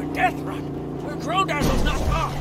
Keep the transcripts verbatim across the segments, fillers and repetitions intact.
to a death run where Crow Dazzle's not far.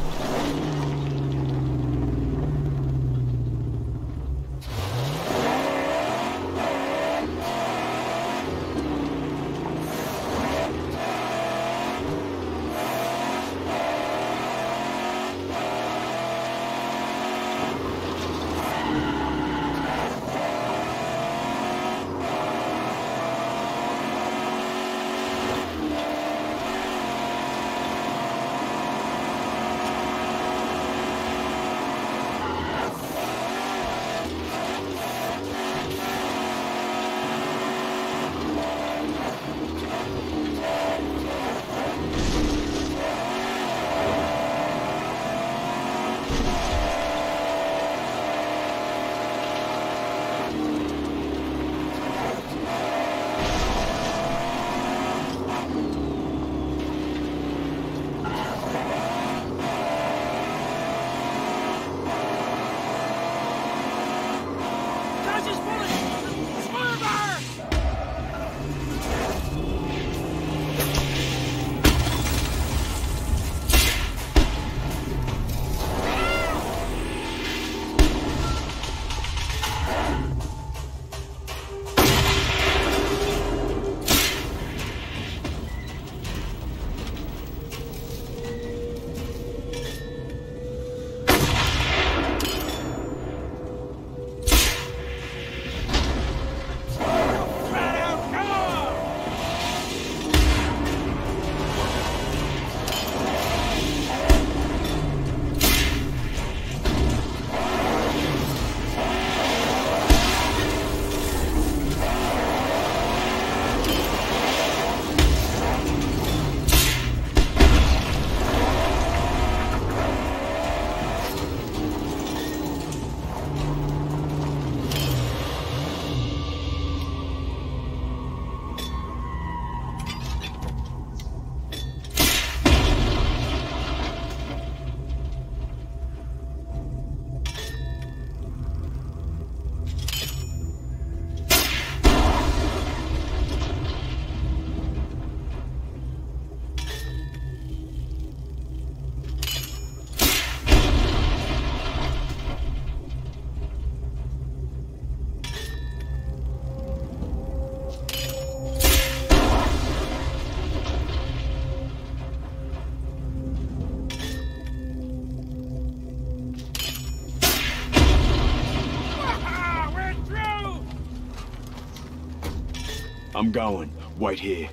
I'm going. Wait here.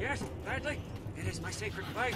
Yes, Bradley. It is my sacred place.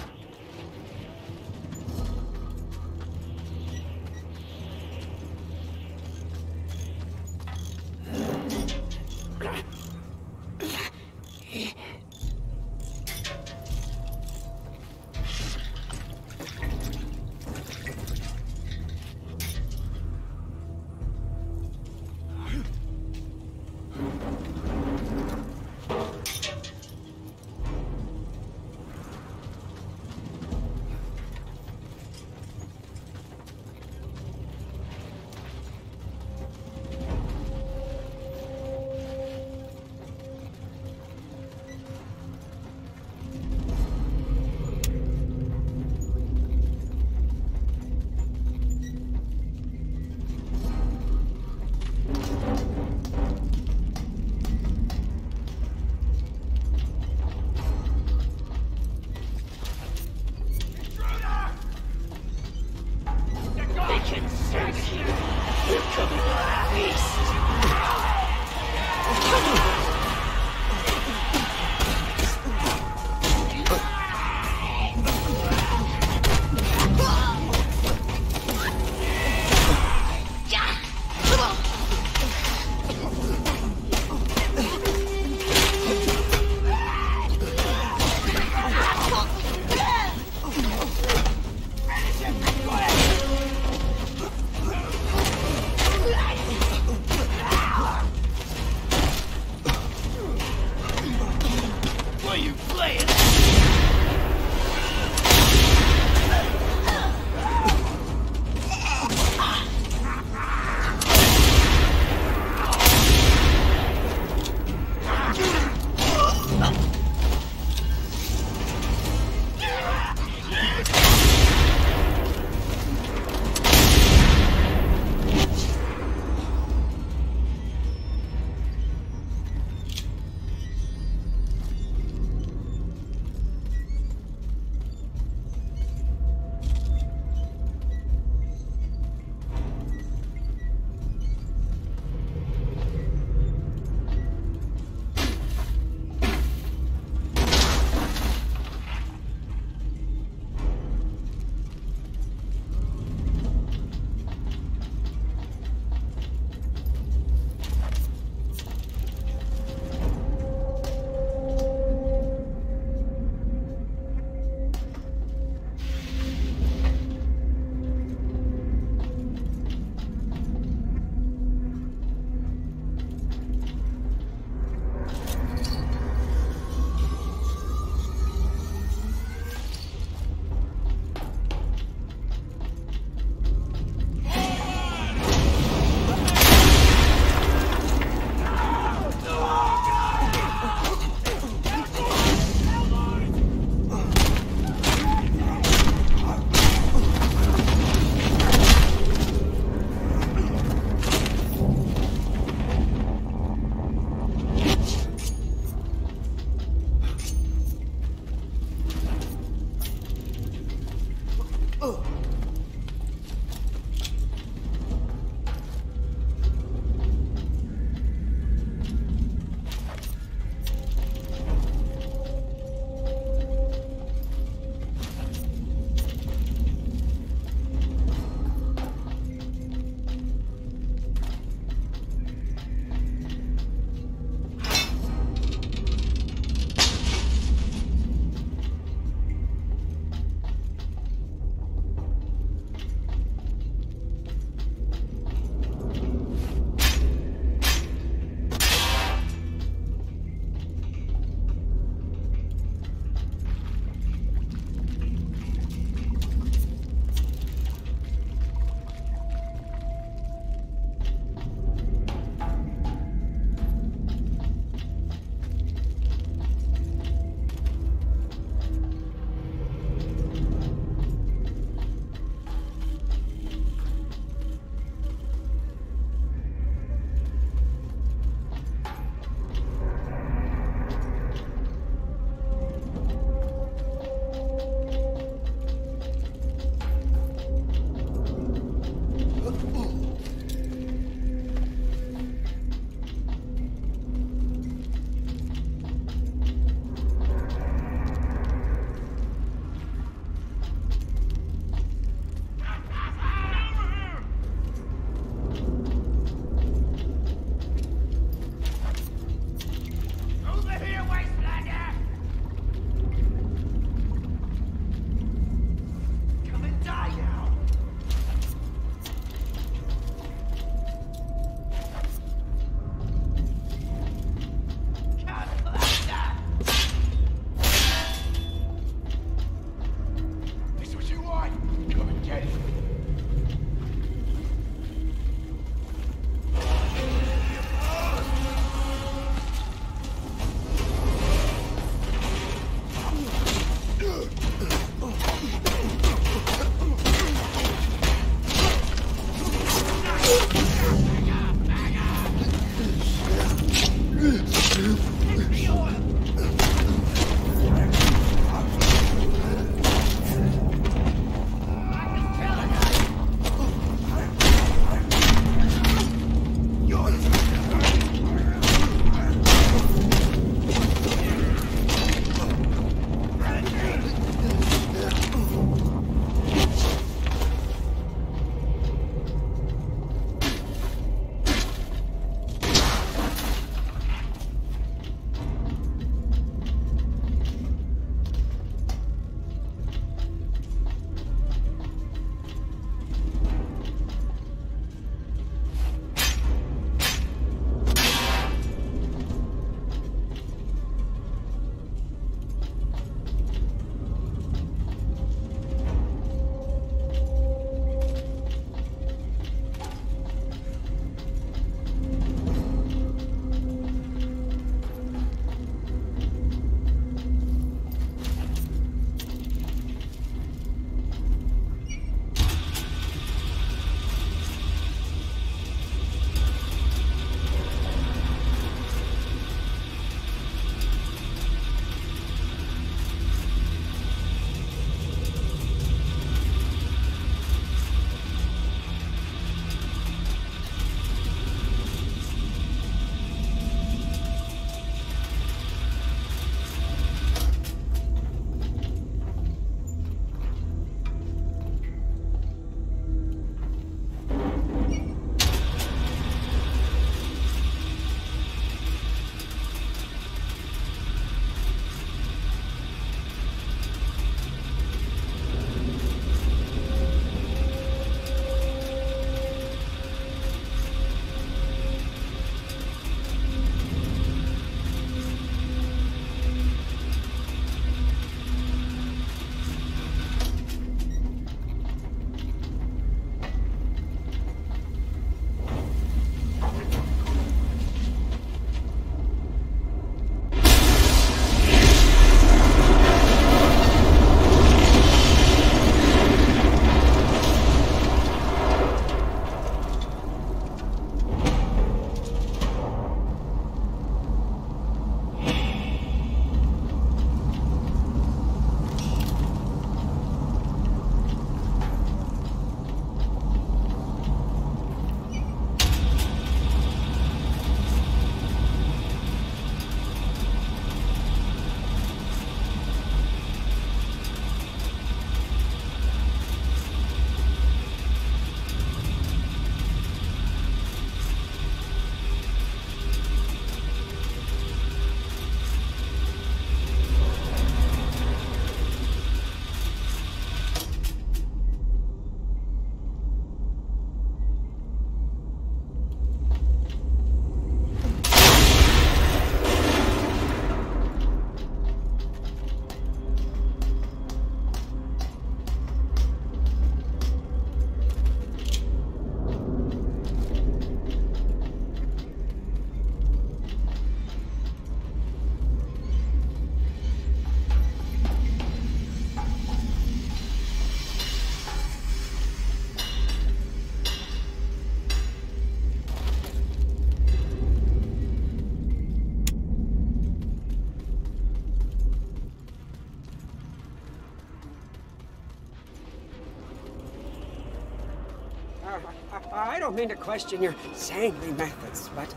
I don't mean to question your saintly methods, but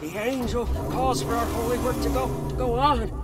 the angel calls for our holy work to go, to go on.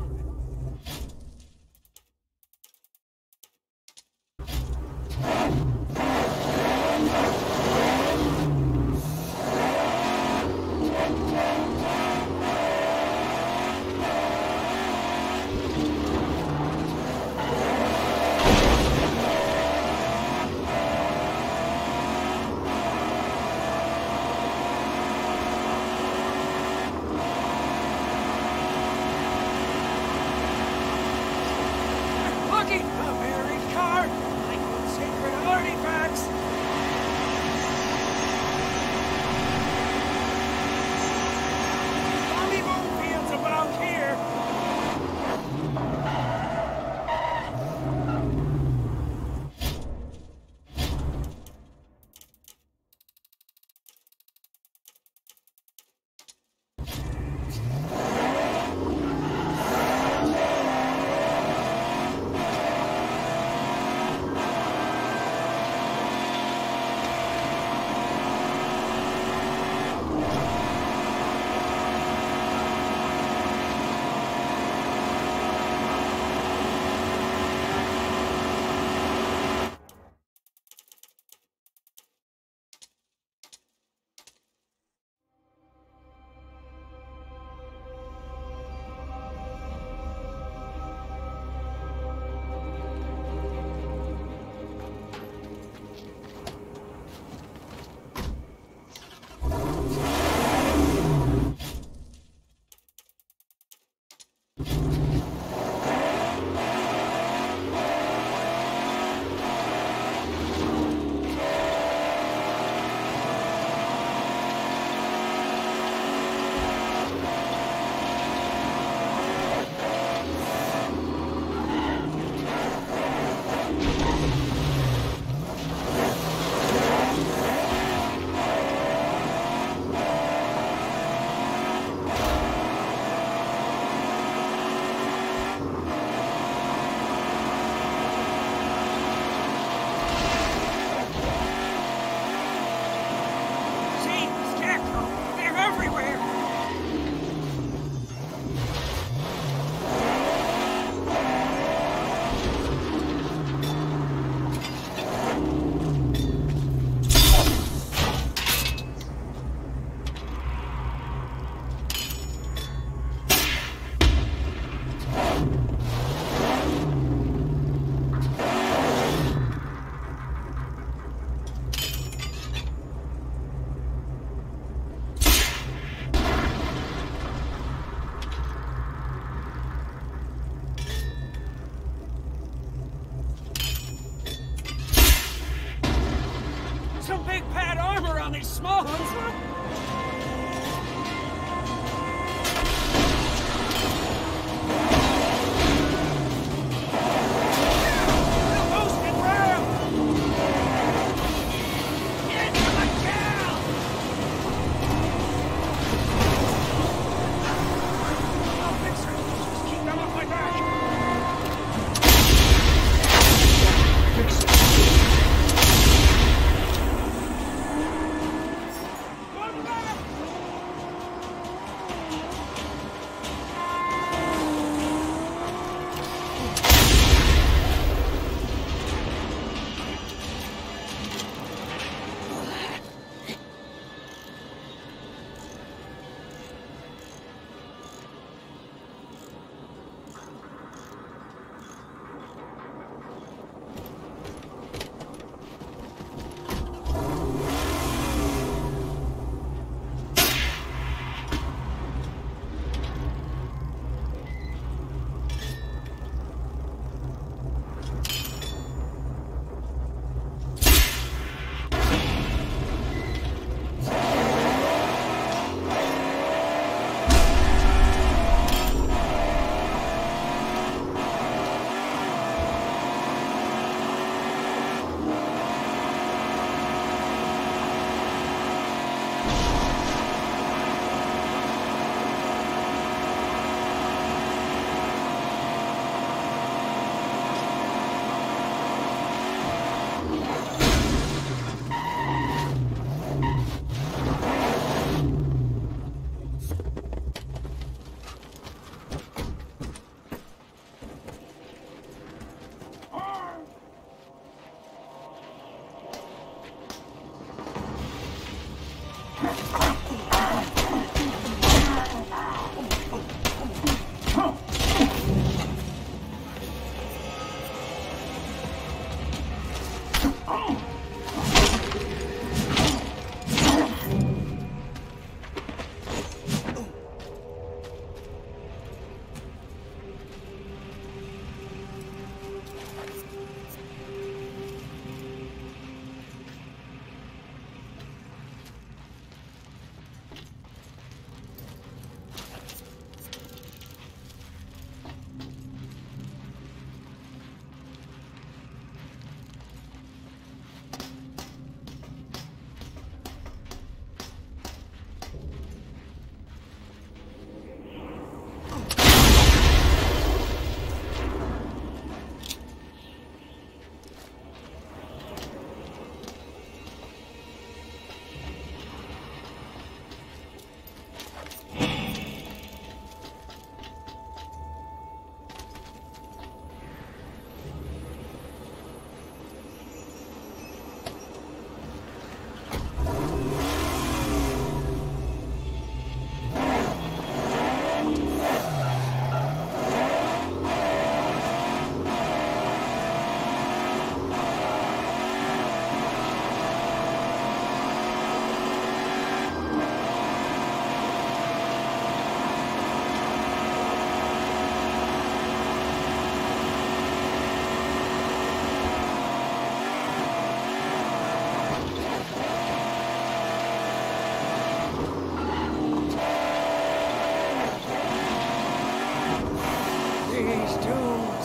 these dunes.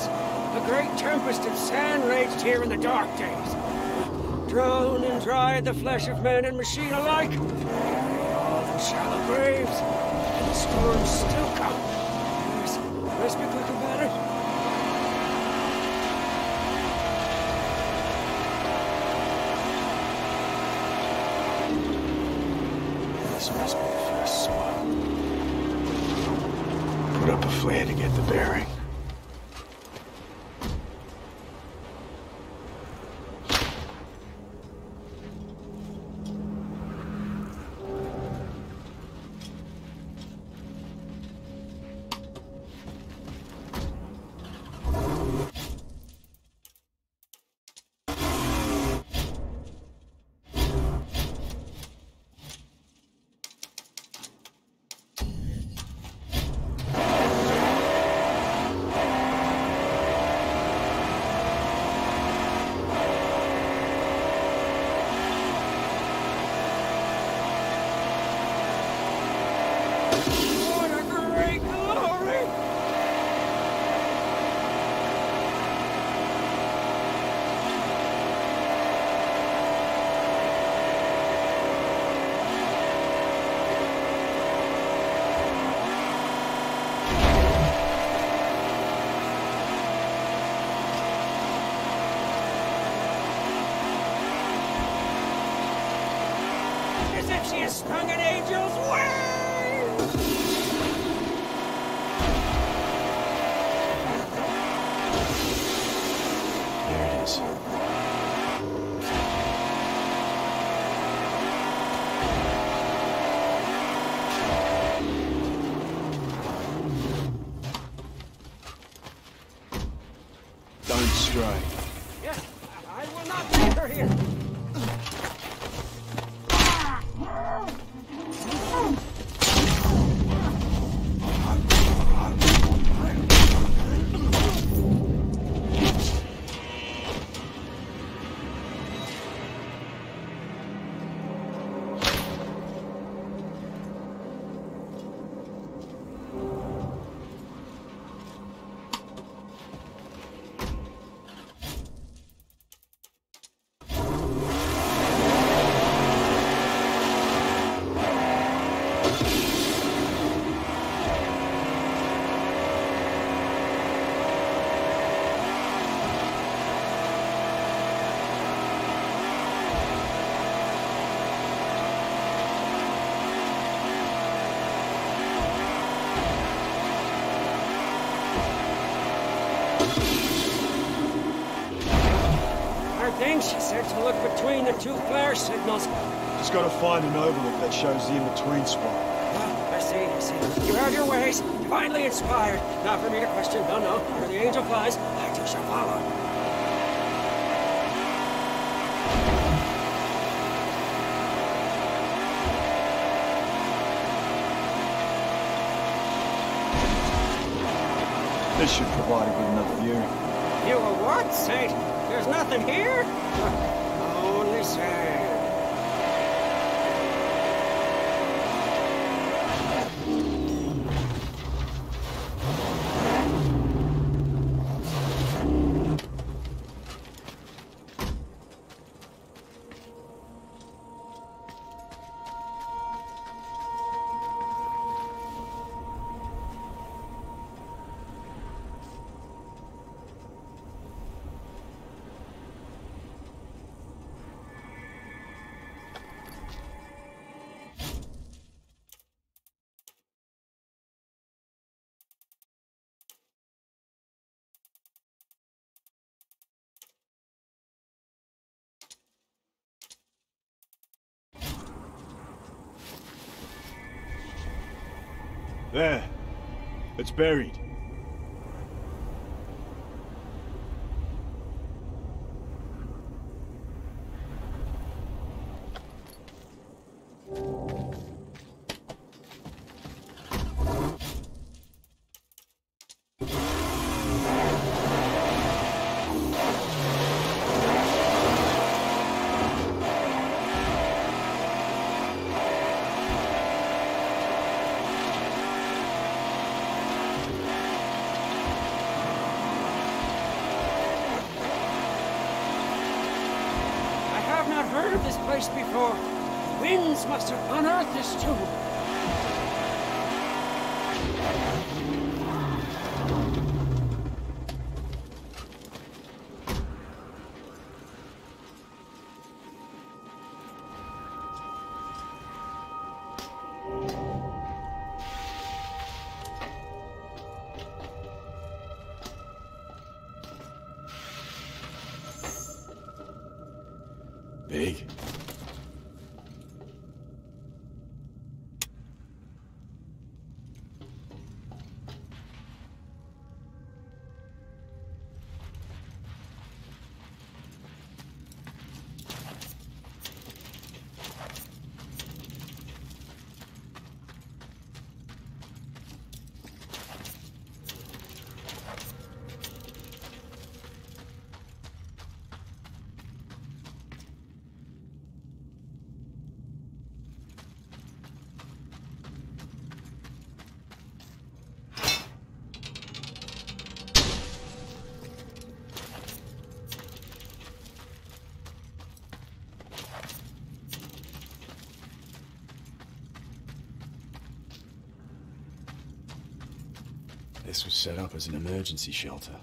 A great tempest of sand raged here in the dark days. Drowned and dried the flesh of man and machine alike. Carried off in shallow graves. The storms still come. There's, let's be quick about it. This must be the first spot. Put up a flare to get the bearing. Sprung an angel's wings. There it is. She said to look between the two flare signals. Just gotta find an overlook that shows the in-between spot. Oh, I see, I see. You heard your ways, divinely inspired. Not for me to question, no, no. Where the angel flies, I too shall follow. This should provide a good enough viewing. You were what, Saint? There's nothing here? Only sand. There. It's buried. heard of this place before. Winds must have unearthed this tomb. Big. This was set up as an emergency shelter.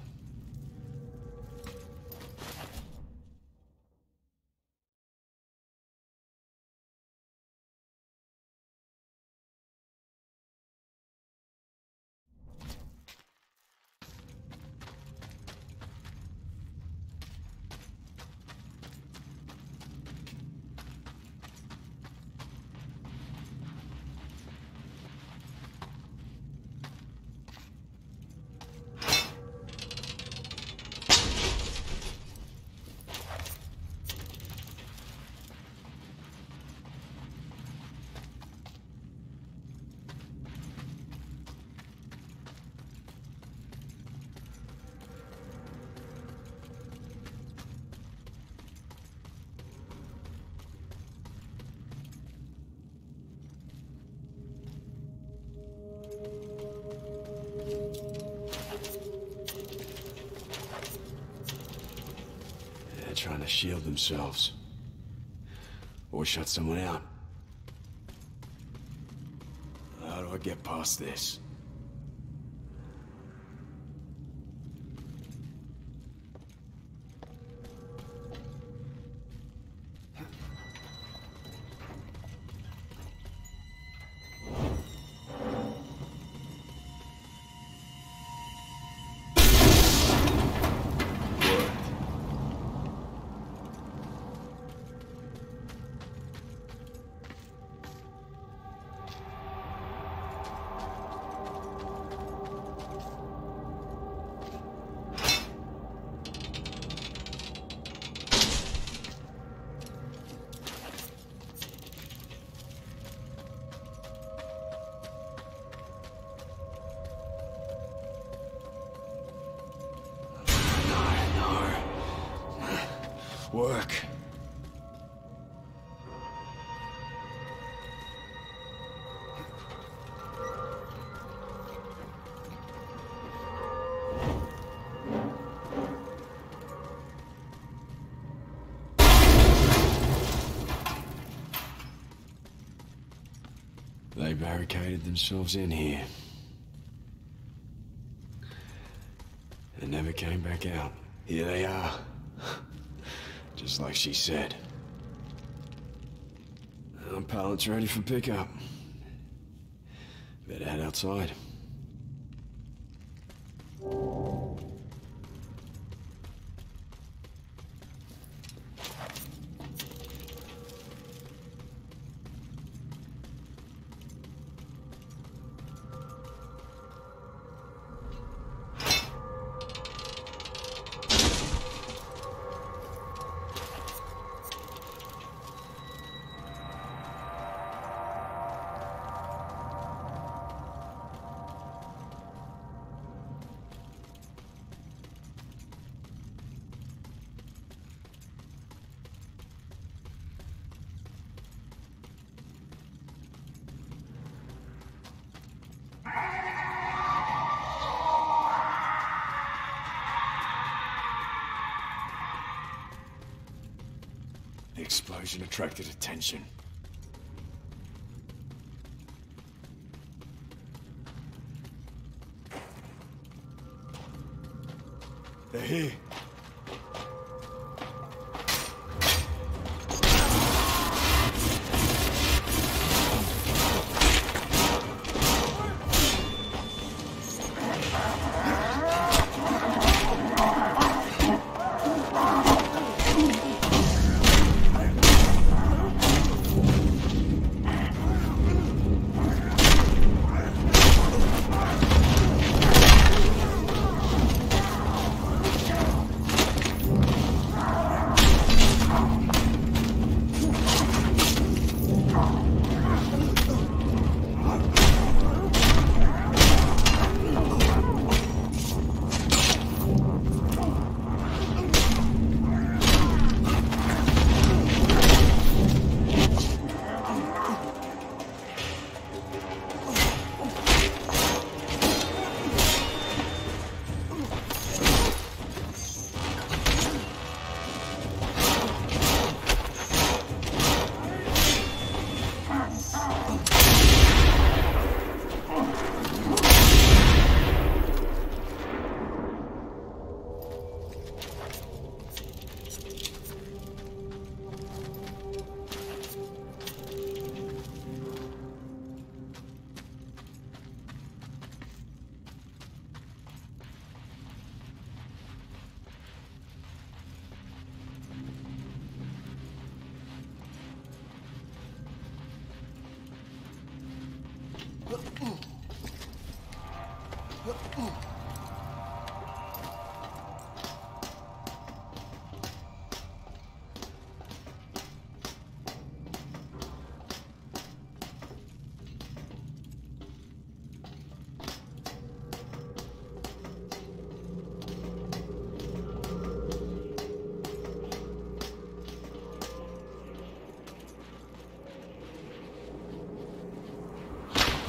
Trying to shield themselves or shut someone out. How do I get past this? Work. They barricaded themselves in here and never came back out. Here they are. Just like she said. Our pallet's ready for pickup. Better head outside. The explosion attracted attention. They're here.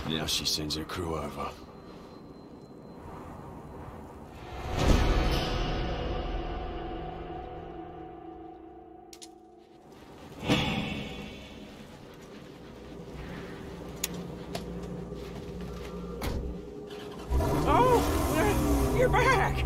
Now she sends her crew over. Oh, you're back!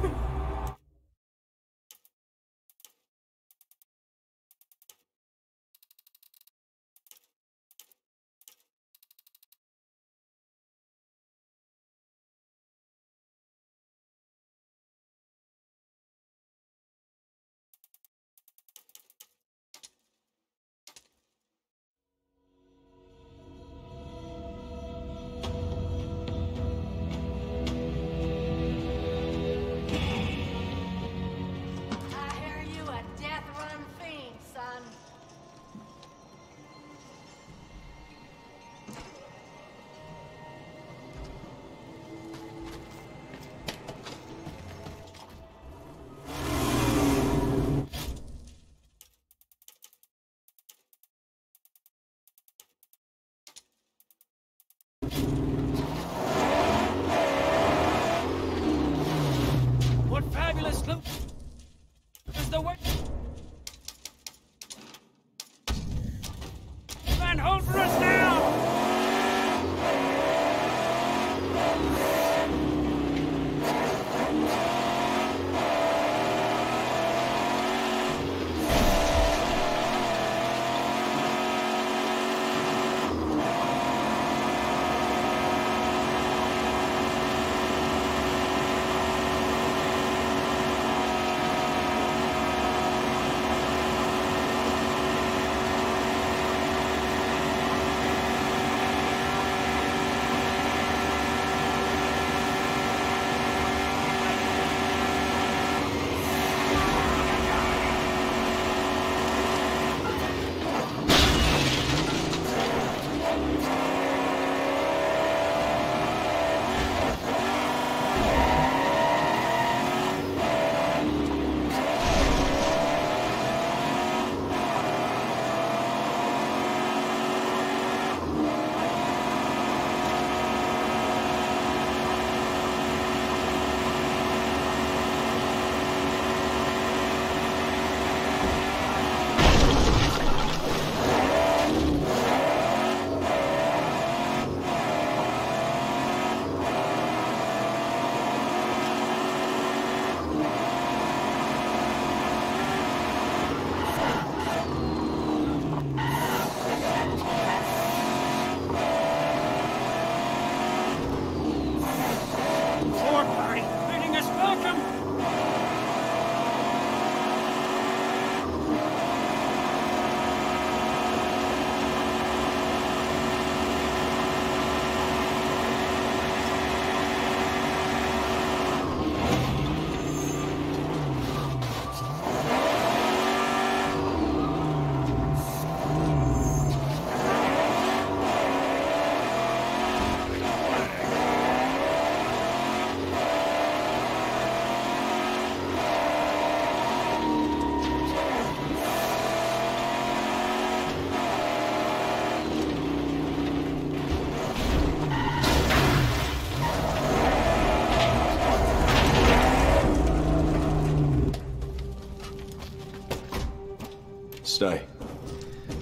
Stay.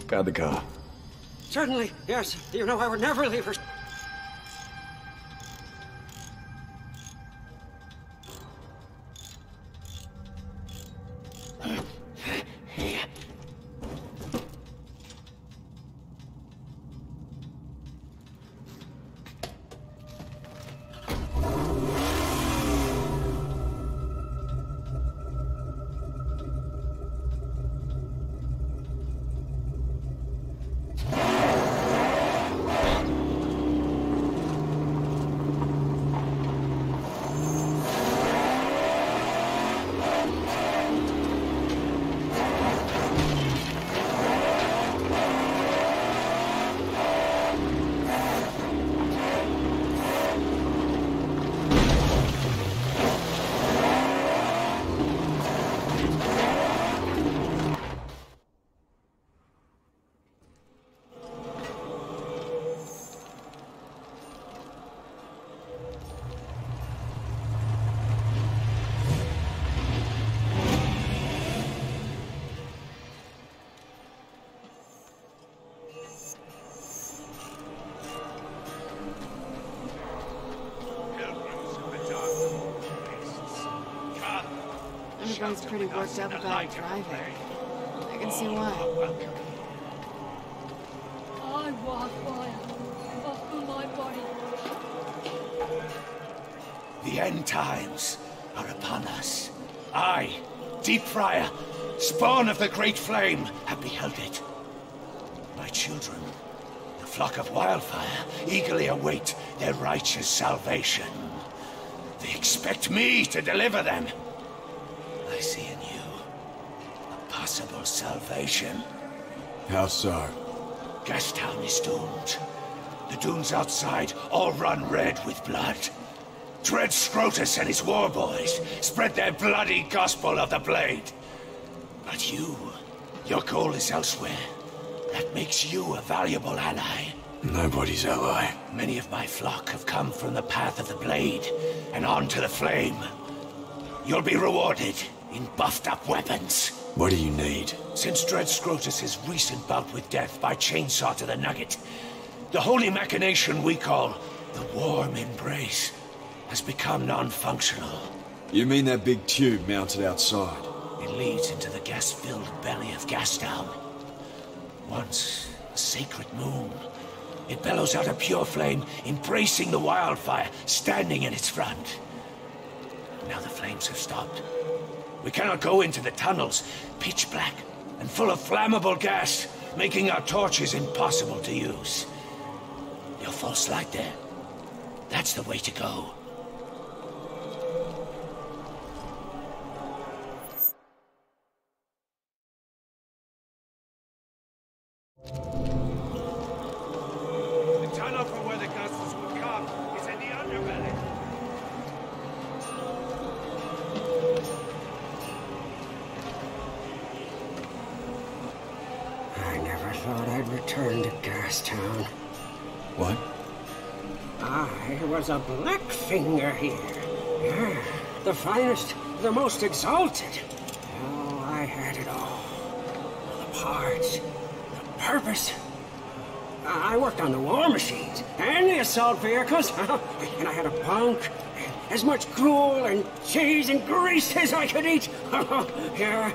Guard the car. Certainly, yes. You know I would never leave her. Everyone's pretty worked up about driving. I can see why. I walk fire up through my body. The end times are upon us. I, Deep Friar, spawn of the Great Flame, have beheld it. My children, the flock of wildfire, eagerly await their righteous salvation. They expect me to deliver them. I see in you a possible salvation. How so? Gastown is doomed. The dunes outside all run red with blood. Dread Scrotus and his war boys spread their bloody gospel of the blade. But you, your goal is elsewhere. That makes you a valuable ally. Nobody's ally. Many of my flock have come from the path of the blade and on to the flame. You'll be rewarded in buffed-up weapons. What do you need? Since Dread Scrotus' recent bout with death by chainsaw to the nugget, the holy machination we call the Warm Embrace has become non-functional. You mean that big tube mounted outside? It leads into the gas-filled belly of Gastown. Once a sacred moon, it bellows out a pure flame, embracing the wildfire, standing in its front. Now the flames have stopped. We cannot go into the tunnels, pitch black and full of flammable gas, making our torches impossible to use. Your false light there, that's the way to go. The tunnel from where the gases will come is in the underbelly. Thought I'd return to Gastown. What? I was a Blackfinger here. Yeah, the finest, the most exalted. Oh, I had it all. The parts, the purpose. I worked on the war machines and the assault vehicles, and I had a bunk, as much gruel and cheese and grease as I could eat. Yeah.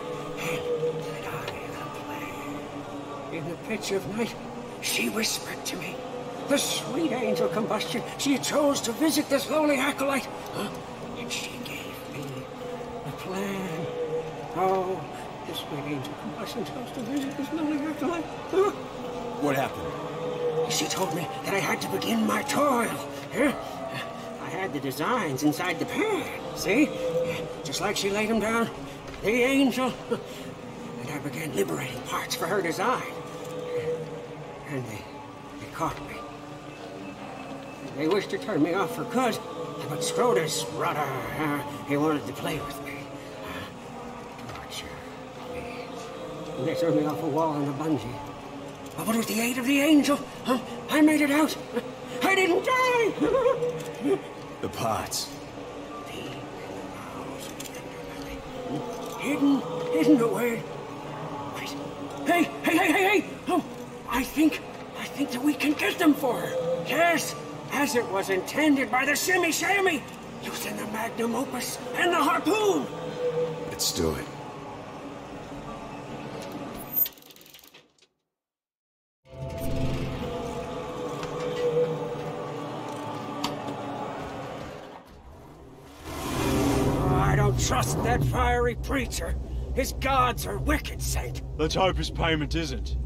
In the pitch of night, she whispered to me. The sweet angel combustion, she chose to visit this lowly acolyte. Huh? And she gave me a plan. Oh, the sweet angel combustion chose to visit this lowly acolyte. Huh? What happened? She told me that I had to begin my toil. Huh? I had the designs inside the pan, see? Just like she laid them down, the angel. And I began liberating parts for her design. And they, they caught me. They wished to turn me off for good, but Scrotus, brother, uh, he wanted to play with me. Uh, torture me. And they threw me off a wall on a bungee. But with the aid of the angel, uh, I made it out. I didn't die! The parts. Deep in the bowels of the underbelly. Hidden, hidden away. Wait, Hey, hey, hey, hey, hey! Oh, I think, I think that we can get them for her. Yes, as it was intended by the Shimmy Shammy, using the Magnum Opus and the harpoon. Let's do it. Trust that fiery preacher. His gods are wicked, Saint. Let's hope his payment isn't.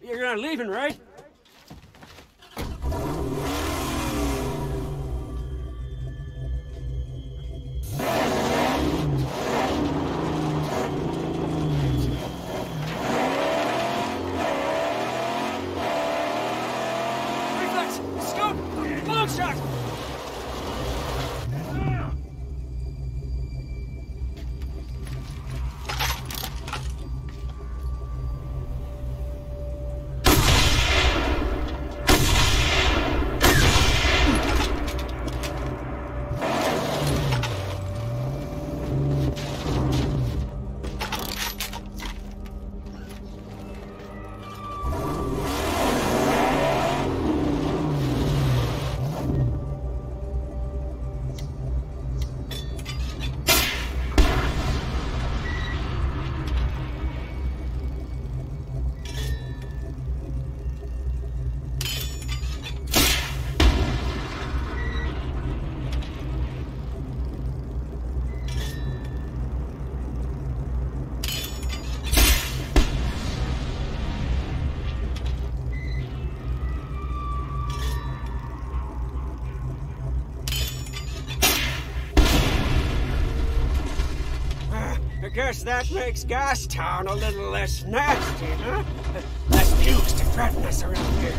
You're not leaving, right? Guess that makes Gastown a little less nasty, huh? Less views to threaten us around here.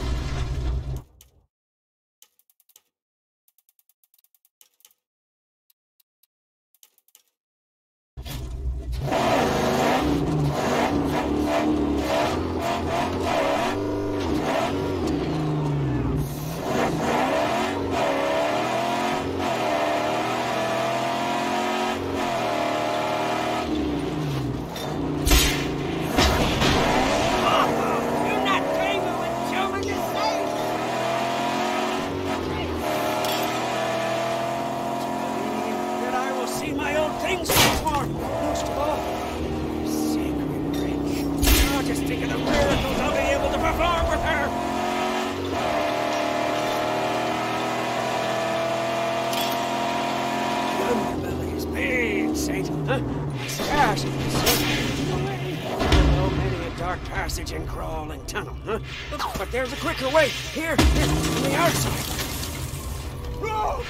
There's a quicker way. Here, here, on the outside. Roll!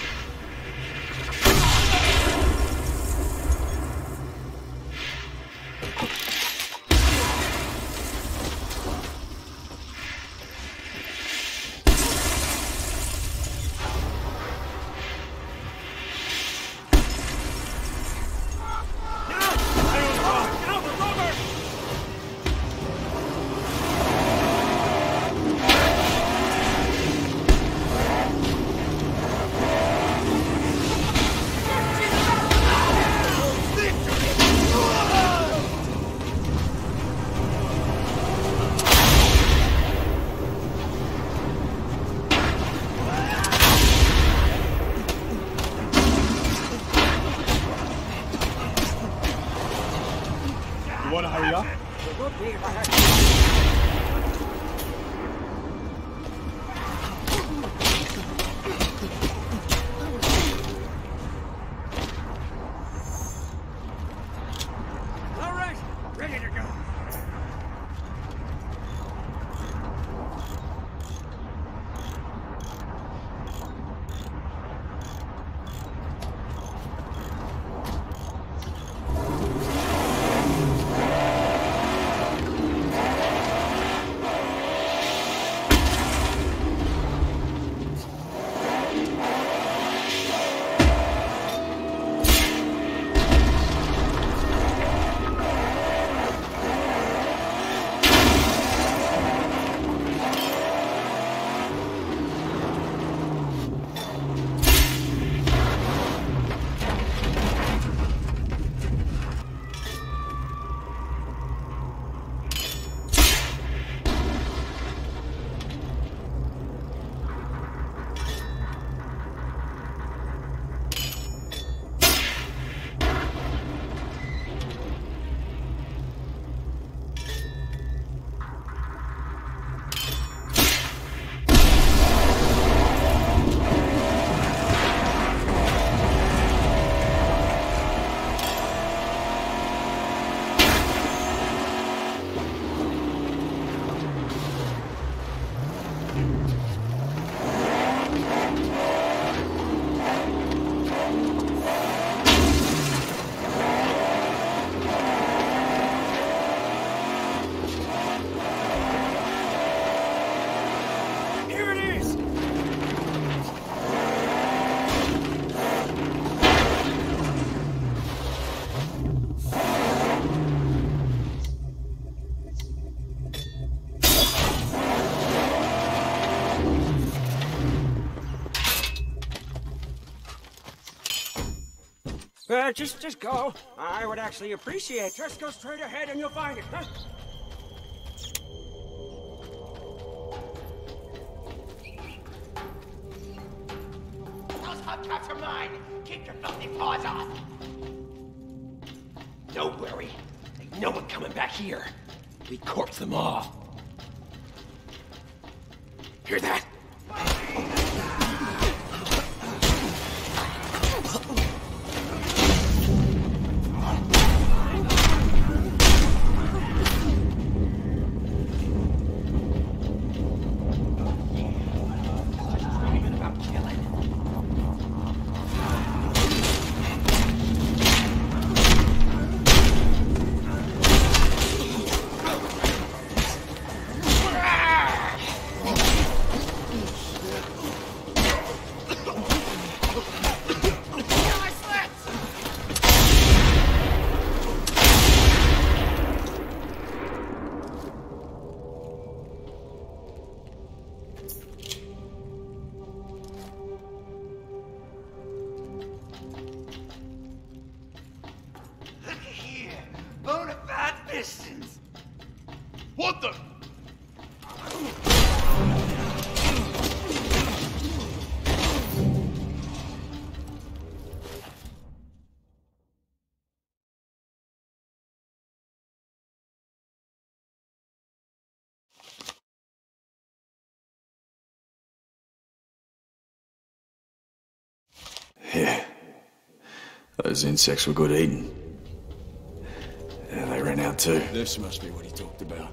Uh, just, just go. I would actually appreciate it. Just go straight ahead and you'll find it, huh? Those hot cops are mine! Keep your filthy paws off! Don't worry. They know we're coming back here. We corpsed them all. Hear that? Yeah, those insects were good eating. Yeah, they ran out too. This must be what he talked about.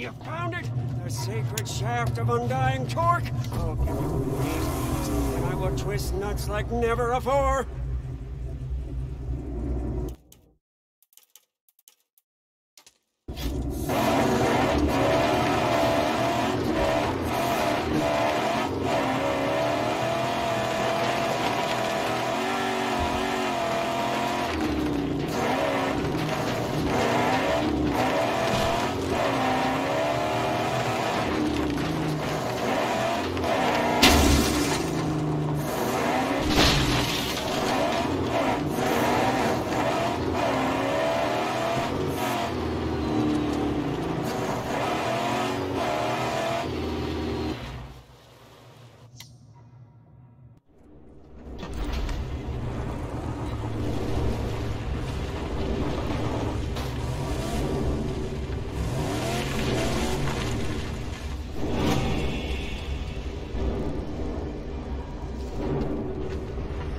You found it? The sacred shaft of undying torque? Oh, can you believe it? Something I will twist nuts like never before.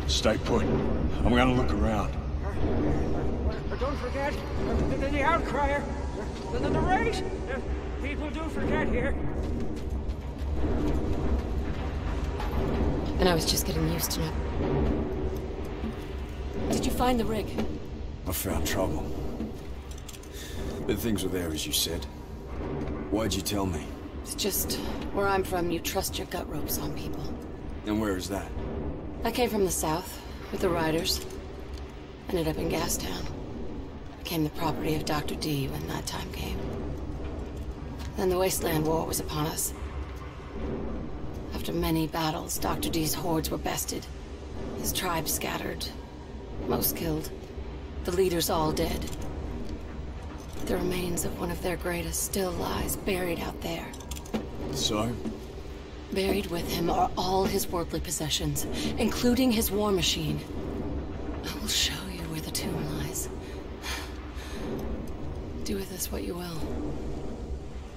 Stay put. I'm gonna look around. Uh, uh, uh, don't forget, uh, the, the outcrier. Uh, The, the, the rate? People do forget here. And I was just getting used to it. Did you find the rig? I found trouble. The things were there, as you said. Why'd you tell me? It's just, where I'm from, you trust your gut ropes on people. And where is that? I came from the south, with the Riders. Ended up in Gastown. Became the property of Doctor Dee when that time came. Then the Wasteland War was upon us. After many battles, Doctor Dee's hordes were bested. His tribe scattered. Most killed. The leaders all dead. But the remains of one of their greatest still lies buried out there. So? Buried with him are all his worldly possessions, including his war machine. I will show you where the tomb lies. Do with this what you will.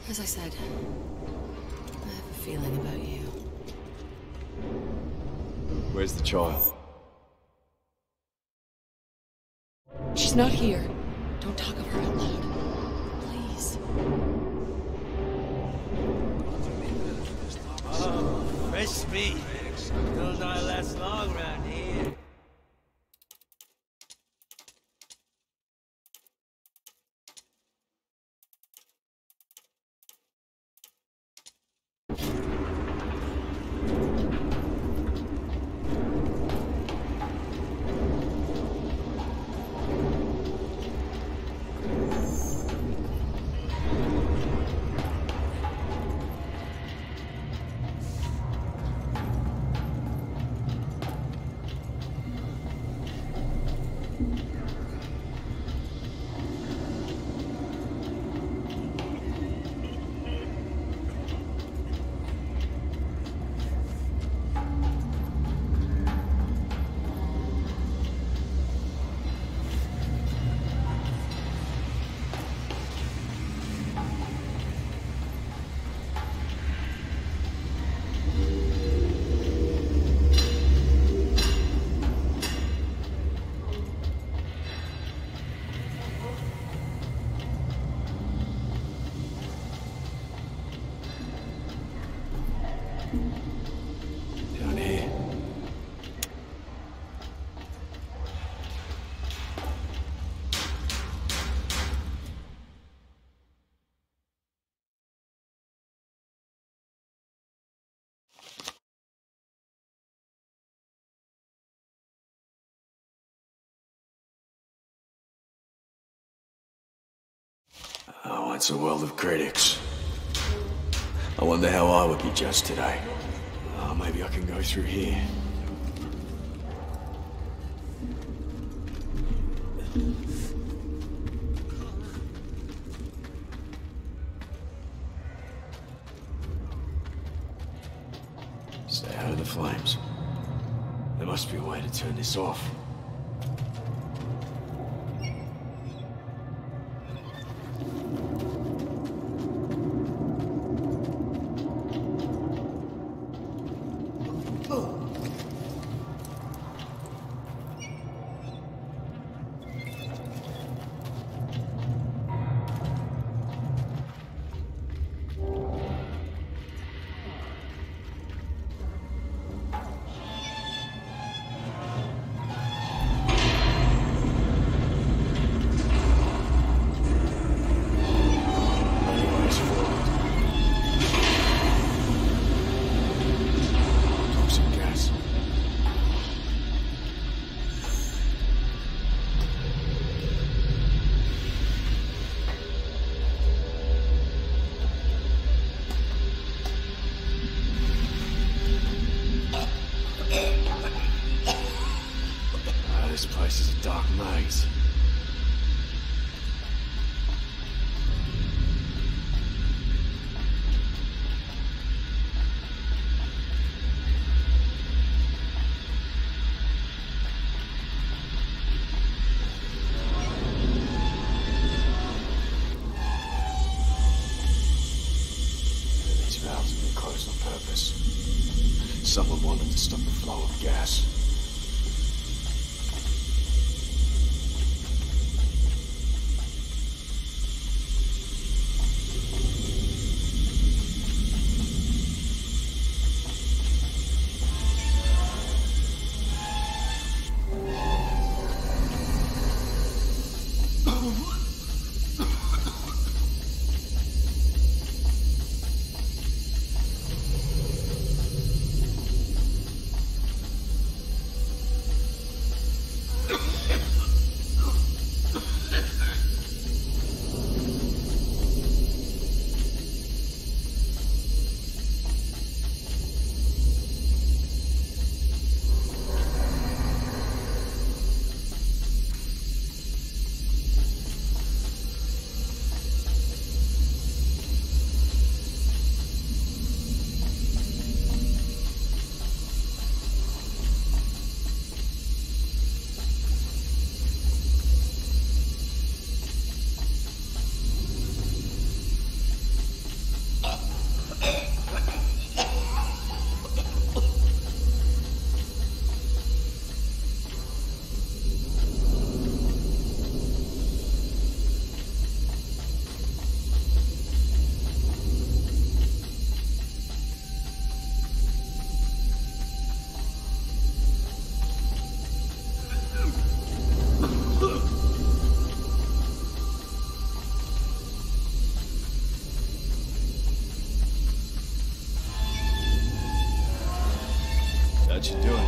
As I said, I have a feeling about you. Where's the child? She's not here. Don't talk of her out loud. Please. Oh, crispy. Those aren't last long around here. Oh, it's a world of critics. I wonder how I would be judged today. Oh, maybe I can go through here. Stay out of the flames. There must be a way to turn this off. Someone wanted to stop the flow of gas. That should do it.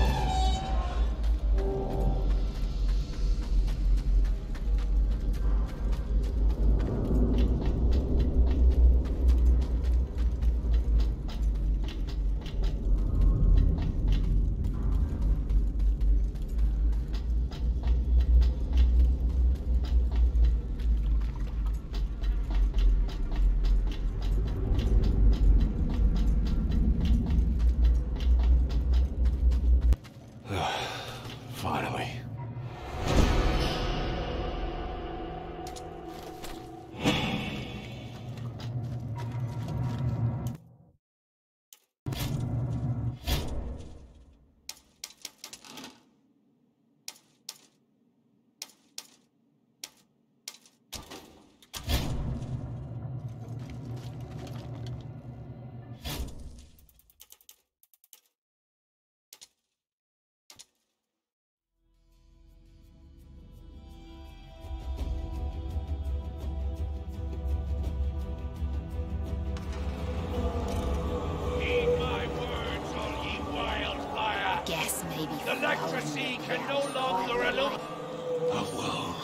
Electricity can no longer alone. Oh, woe.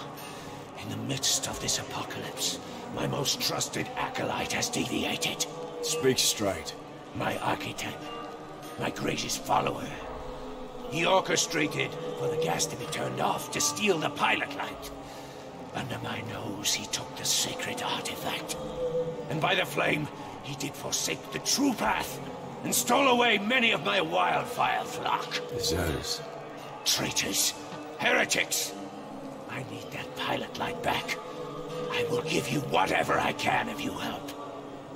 In the midst of this apocalypse, my most trusted acolyte has deviated. Speak straight. My archetype, my greatest follower. He orchestrated for the gas to be turned off to steal the pilot light. Under my nose, he took the sacred artifact. And by the flame, he did forsake the true path. And stole away many of my wildfire flock. Deserters. Traitors. Heretics. I need that pilot light back. I will give you whatever I can if you help.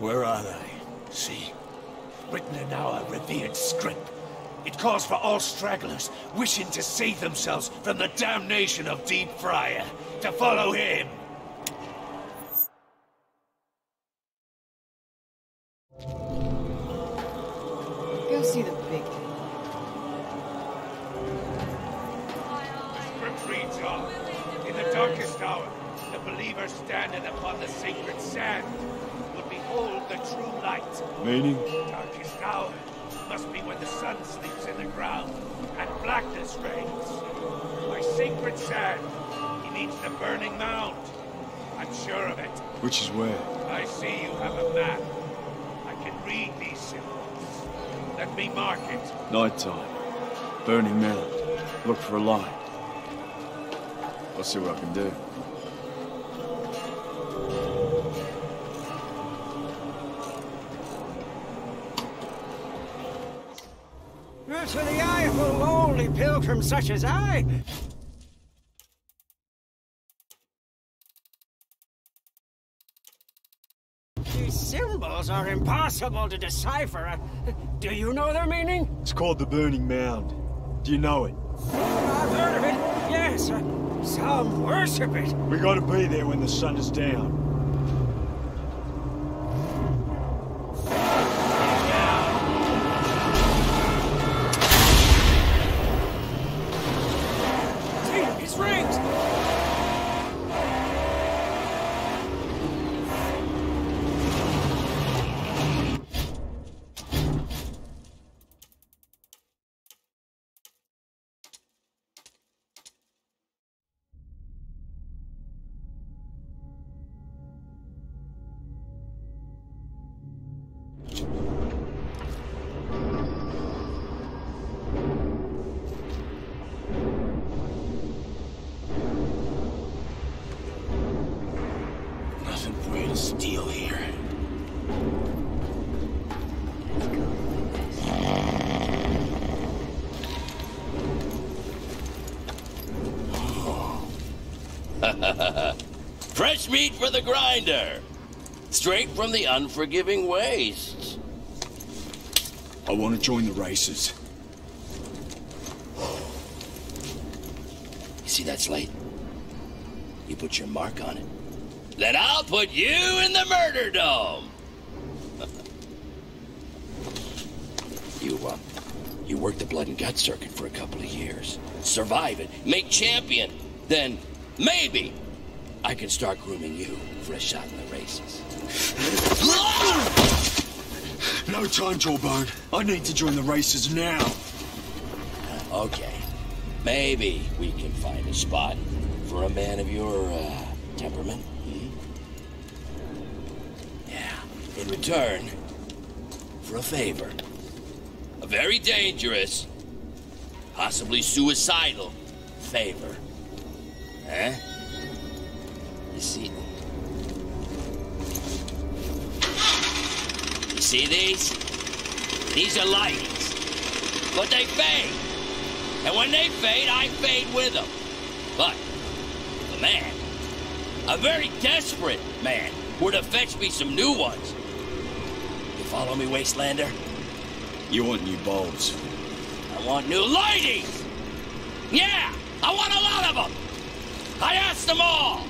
Where are they? See. Written in our revered script. It calls for all stragglers wishing to save themselves from the damnation of Deep Friar to follow him. See the big thing. The script reads on. In the darkest hour, the believer standing upon the sacred sand will behold the true light. Meaning? The darkest hour must be when the sun sleeps in the ground and blackness reigns. By sacred sand, he means the Burning Mound. I'm sure of it. Which is where? I see you have a map. I can read these symbols. Let me mark it. Nighttime. Burning Mound. Look for a light. I'll see what I can do. Not for the eyeful, lonely pilgrim such as I. Symbols are impossible to decipher. Do you know their meaning? It's called the Burning Mound. Do you know it? I've heard of it, yes. Some worship it. We gotta be there when the sun is down. Fresh meat for the grinder, straight from the unforgiving wastes. I want to join the races. You see that slate? You put your mark on it, then I'll put you in the murder dome. You, uh, you work the blood and gut circuit for a couple of years, survive it, make champion, then maybe I can start grooming you for a shot in the races. No time, Jawbone. I need to join the races now. Okay, maybe we can find a spot for a man of your uh, temperament. Hmm? Yeah, in return for a favor. A very dangerous, possibly suicidal favor. Huh? You see... You see these? These are lightnings. But they fade. And when they fade, I fade with them. But if a man, a very desperate man, were to fetch me some new ones... You follow me, Wastelander? You want new bulbs. I want new lightnings! Yeah! I want a lot of them! I asked them all!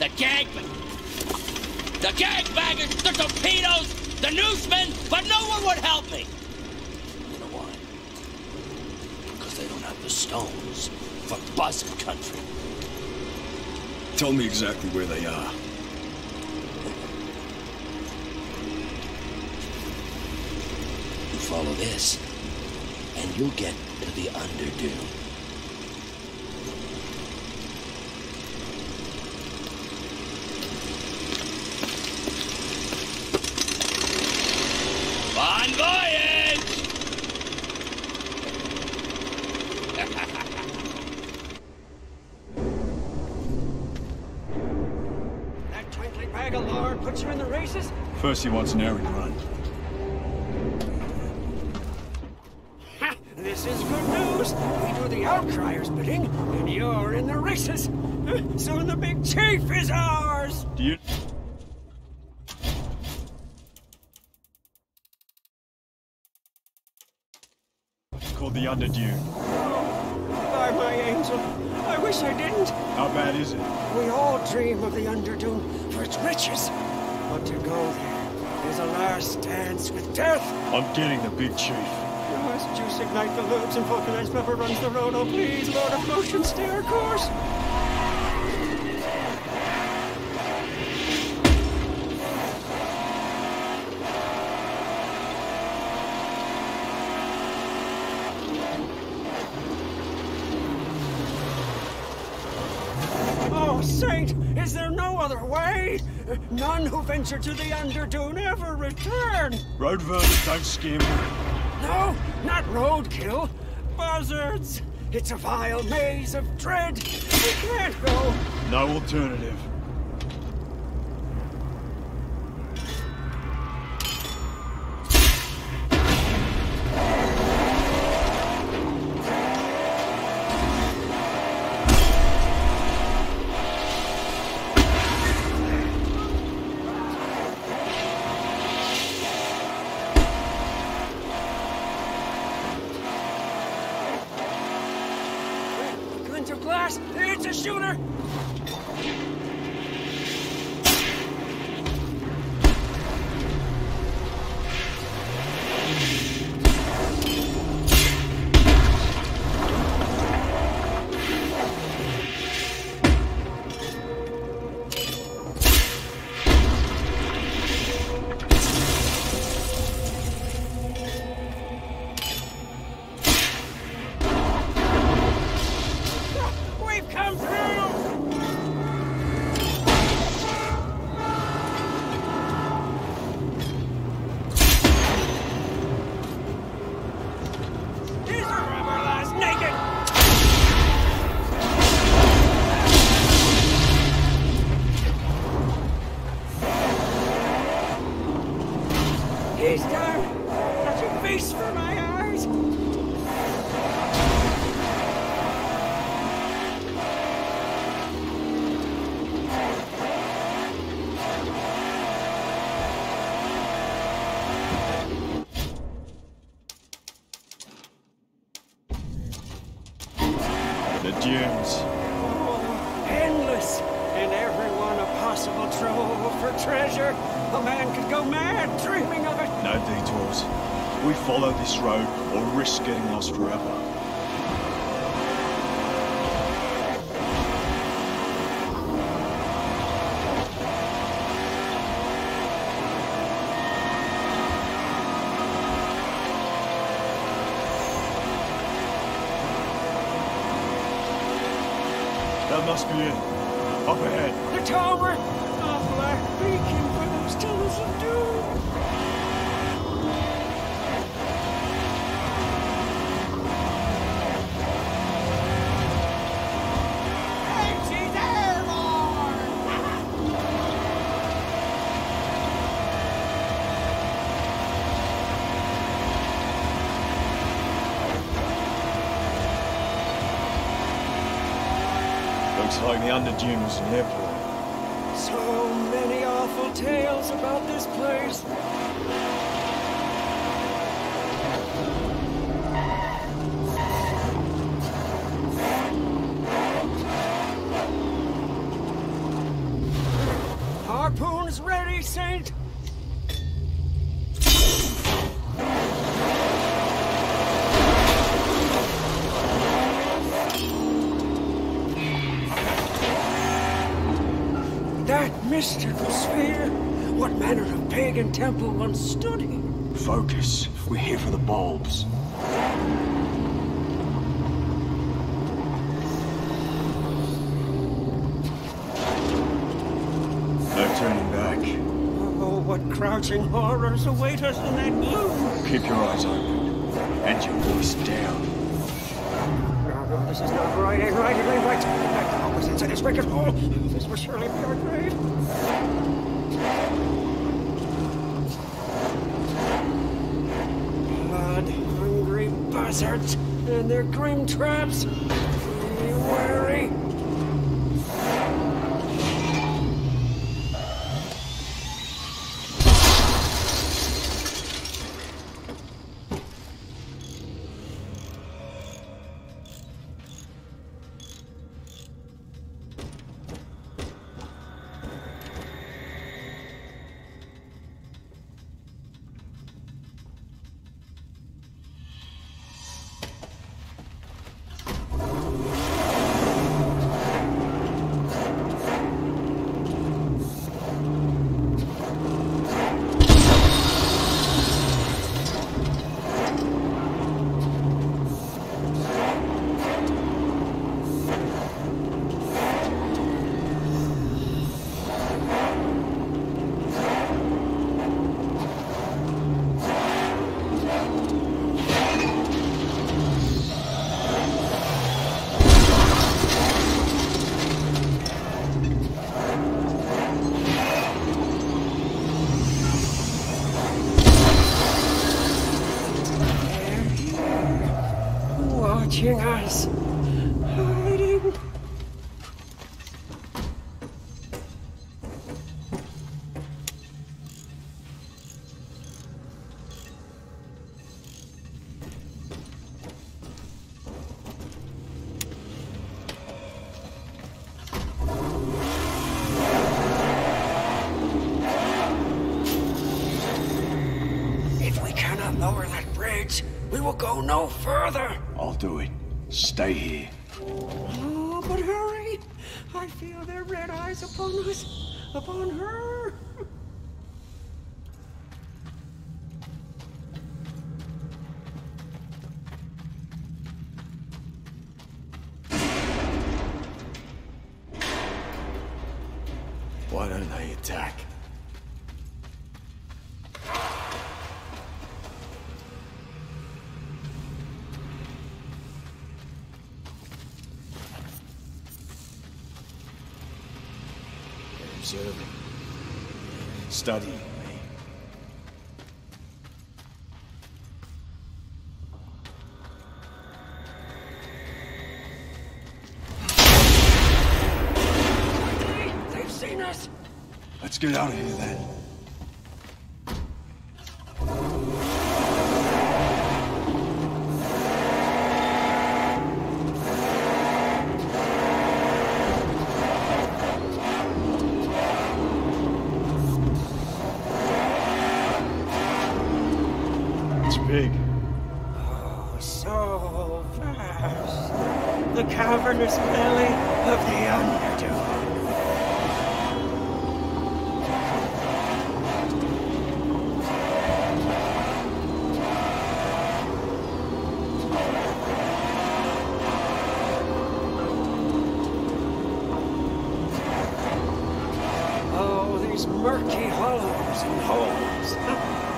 The gang... The gangbaggers, the torpedoes, the newsmen, but no one would help me! You know why? Because they don't have the stones for buzzing country. Tell me exactly where they are. You follow this, and you'll get to the Underdune. First he wants an errand run. Ha! This is good news! We do the Outcrier's bidding, and you're in the races! Soon the big chief is ours! Do you... ...called the Underdune. By my angel, I wish I didn't! How bad is it? We all dream of the Underdune for its riches, but to go there... There's a last dance with death! I'm getting the big chief. You must juice ignite the loops and vulcanize pepper runs the road. Oh, please, Lord of Motion, stay our course! Oh, Saint! Is there no other way? None who venture to the Underdune ever return! Road vermin don't scare me. No, not roadkill. Buzzards! It's a vile maze of dread. We can't go. No alternative. That must be it. Up ahead. The tower! A black beacon for those tunnels of like the Underdune was an airport. So many awful tales about this place. Harpoon's ready, Saint! Mystical sphere? What manner of pagan temple once stood here? Focus. We're here for the bulbs. No turning back. Oh, what crouching horrors await us in that gloom! Keep your eyes open. And your voice down. No, no, this is not right, ain't right, ain't right. right. I can't listen to this record hole. This will surely be our grave. Blood-hungry buzzards and their grim traps. Be wary. Us. Hiding. If we cannot lower that bridge, we will go no further. I'll do it. Stay here. Oh, but hurry! I feel their red eyes upon us, upon her. Why don't they attack? Observing, studying me. They, they've seen us. Let's get out of here then. murky hollows and holes.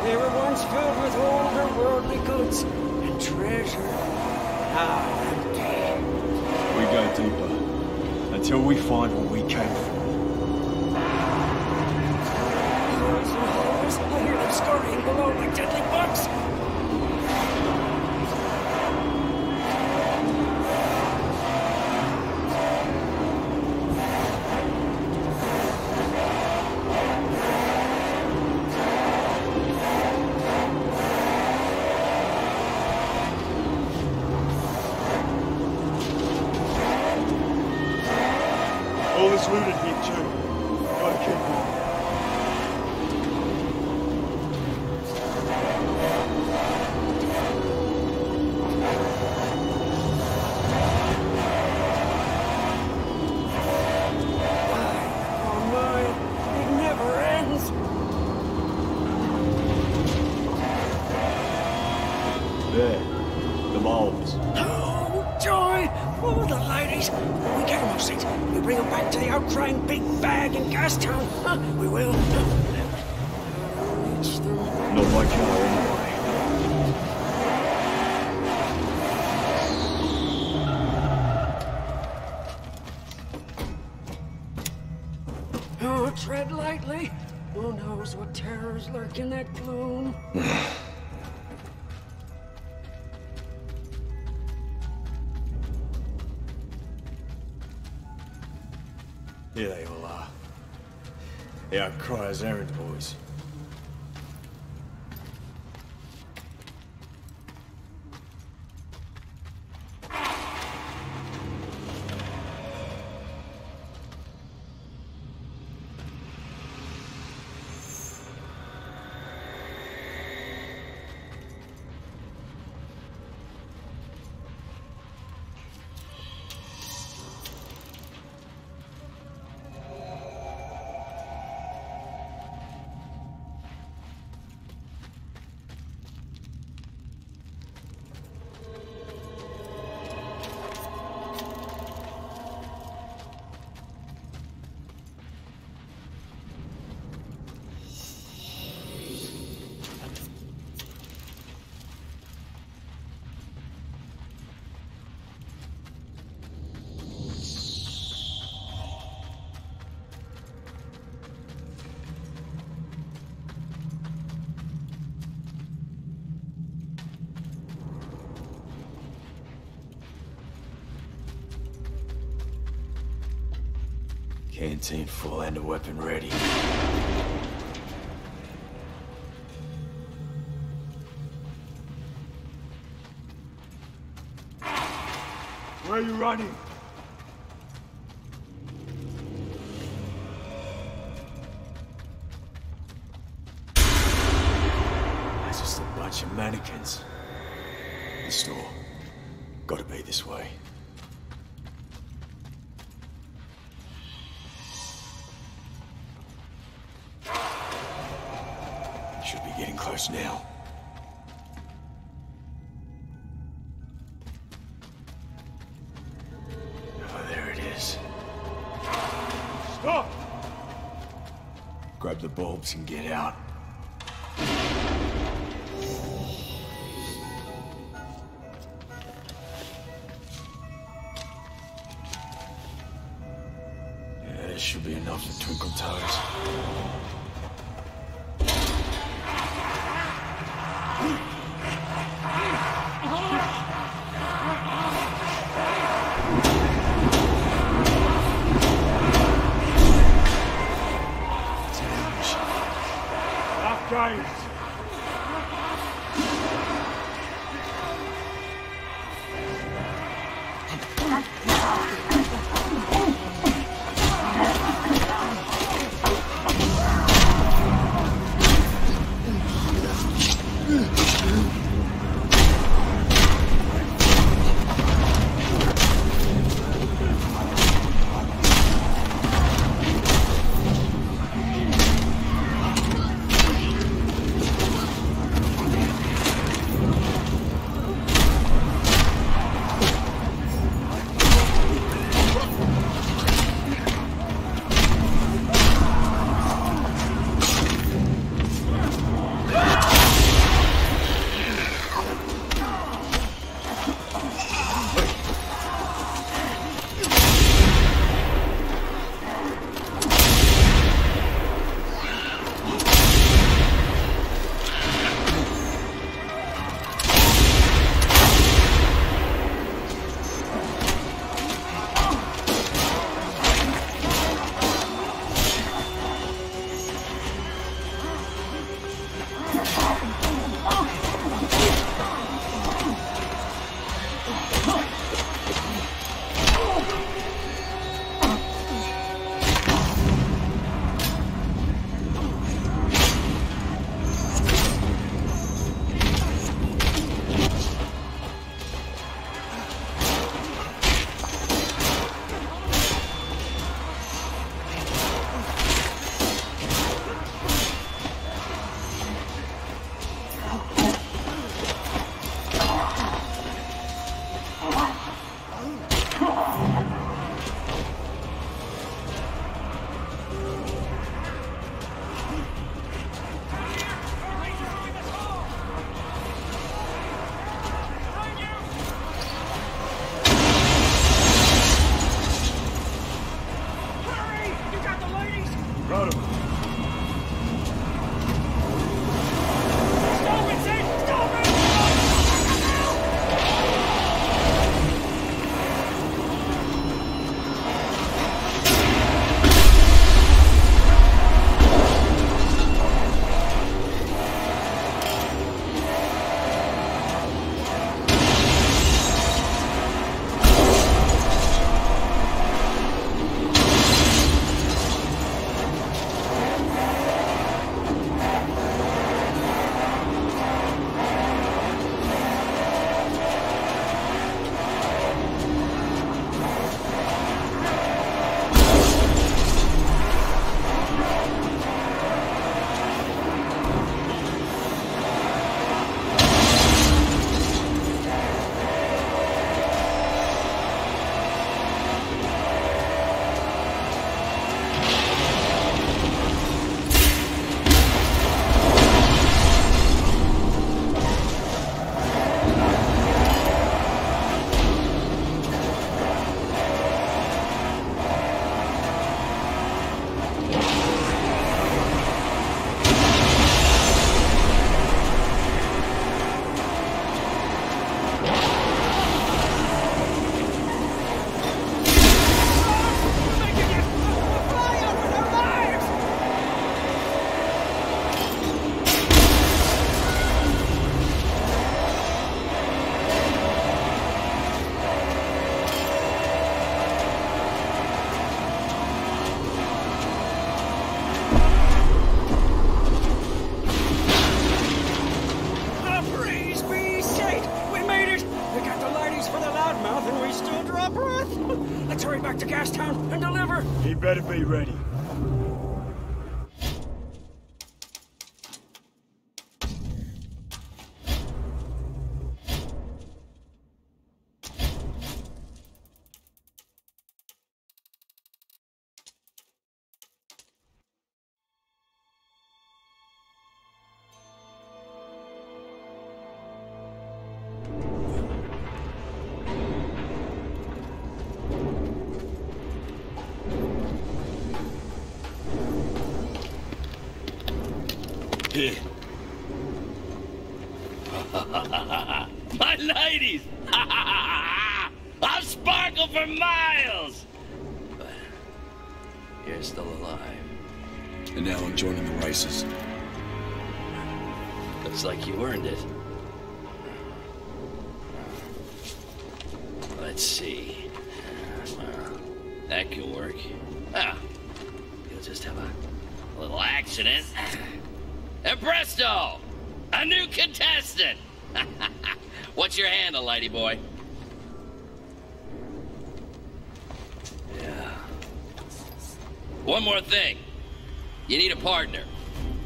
They were once filled with older worldly goods and treasure. Now empty. We go deeper until we find what we came for. Holes and holes. I hear them scurrying below like deadly bugs. In that gloom. Here they all are. They are Crier's errand boys. Canteen full and a weapon ready. Where are you running? That's just a bunch of mannequins. The store. Gotta be this way. Now. Oh, there it is. Stop! Grab the bulbs and get out. Yeah, this should be enough to twinkle toes. better be ready. My ladies! I'll sparkle for miles! But you're still alive. And now I'm joining the races. Looks like you earned it. Let's see. Well, that can work. Ah, you'll just have a, a little accident. And presto! A new contestant! What's your handle, lady boy? Yeah. One more thing. You need a partner.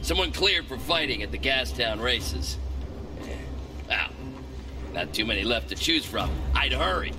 Someone cleared for fighting at the Gastown races. Yeah. Well, not too many left to choose from. I'd hurry.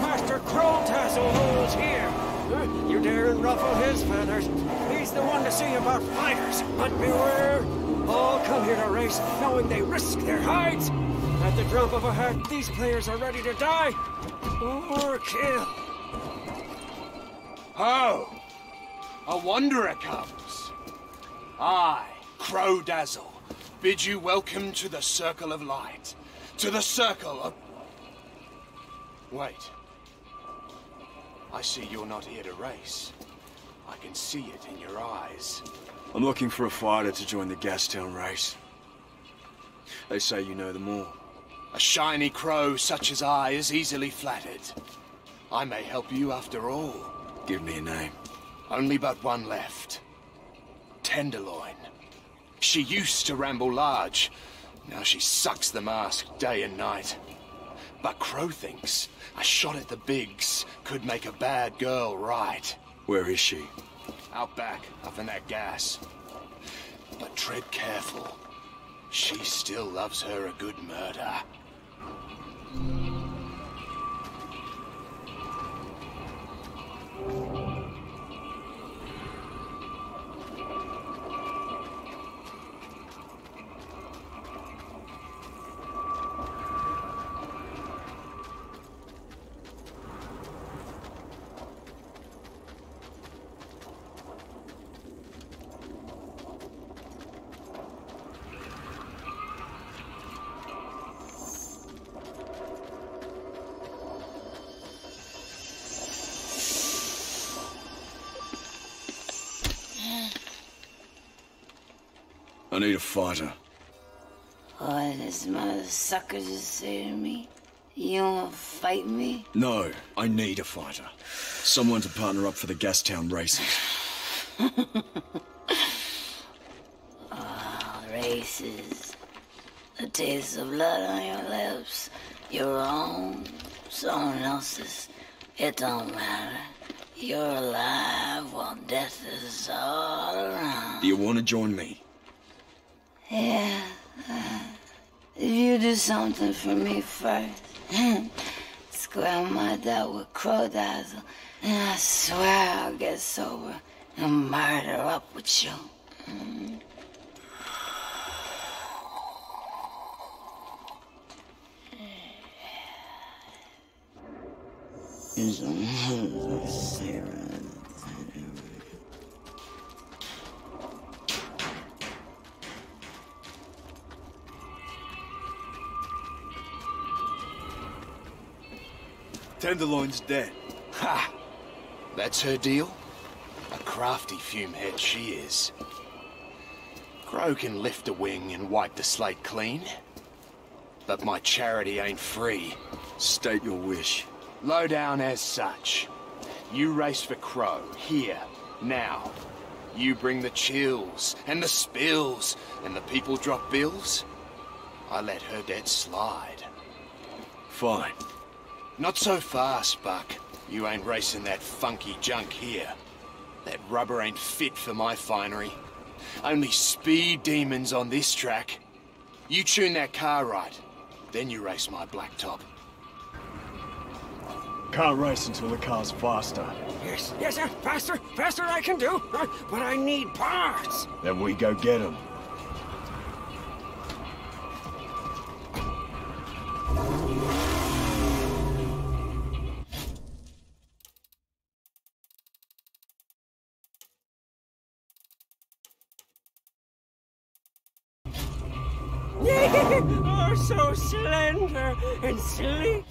Master Crow Dazzle rules here. You dare ruffle his feathers. He's the one to see about fighters, but beware. All come here to race, knowing they risk their hides. At the drop of a hat, these players are ready to die or kill. Oh, a wanderer comes. I, Crow Dazzle, bid you welcome to the Circle of Light. To the Circle of... Wait. I see you're not here to race. I can see it in your eyes. I'm looking for a fighter to join the Gastown race. They say you know them all. A shiny crow such as I is easily flattered. I may help you after all. Give me a name. Only but one left. Tenderloin. She used to ramble large. Now she sucks the mask day and night. But Crow thinks a shot at the bigs could make a bad girl right. Where is she? Out back, up in that gas. But tread careful. She still loves her a good murder. I need a fighter. Oh, this motherfucker just said to me, you don't want to fight me? No, I need a fighter. Someone to partner up for the Gastown races. Oh, races. The taste of blood on your lips. Your own, someone else's. It don't matter. You're alive while death is all around. Do you want to join me? Yeah, uh, if you do something for me first, square my doubt with Crow Dazzle, and I swear I'll get sober and murder up with you. Mm. Tenderloin's dead. Ha! That's her deal? A crafty fumehead she is. Crow can lift a wing and wipe the slate clean. But my charity ain't free. State your wish. Low down as such. You race for Crow, here, now. You bring the chills, and the spills, and the people drop bills. I let her debt slide. Fine. Not so fast, Buck. You ain't racing that funky junk here. That rubber ain't fit for my finery. Only speed demons on this track. You tune that car right, then you race my blacktop. Can't race until the car's faster. Yes, yes, sir. Faster, faster I can do, but I need parts. Then we go get them. Oh, so slender and sleek.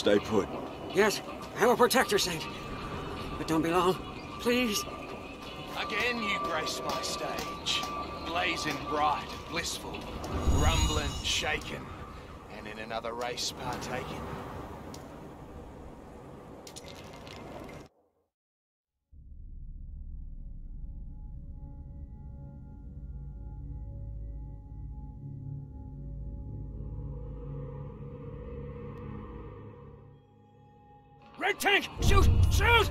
stay put. Yes, I will protect your saint. But don't be long, please. Again you grace my stage. Blazing bright, blissful, rumbling, shaken, and in another race partaking. Red tank! Shoot! Shoot!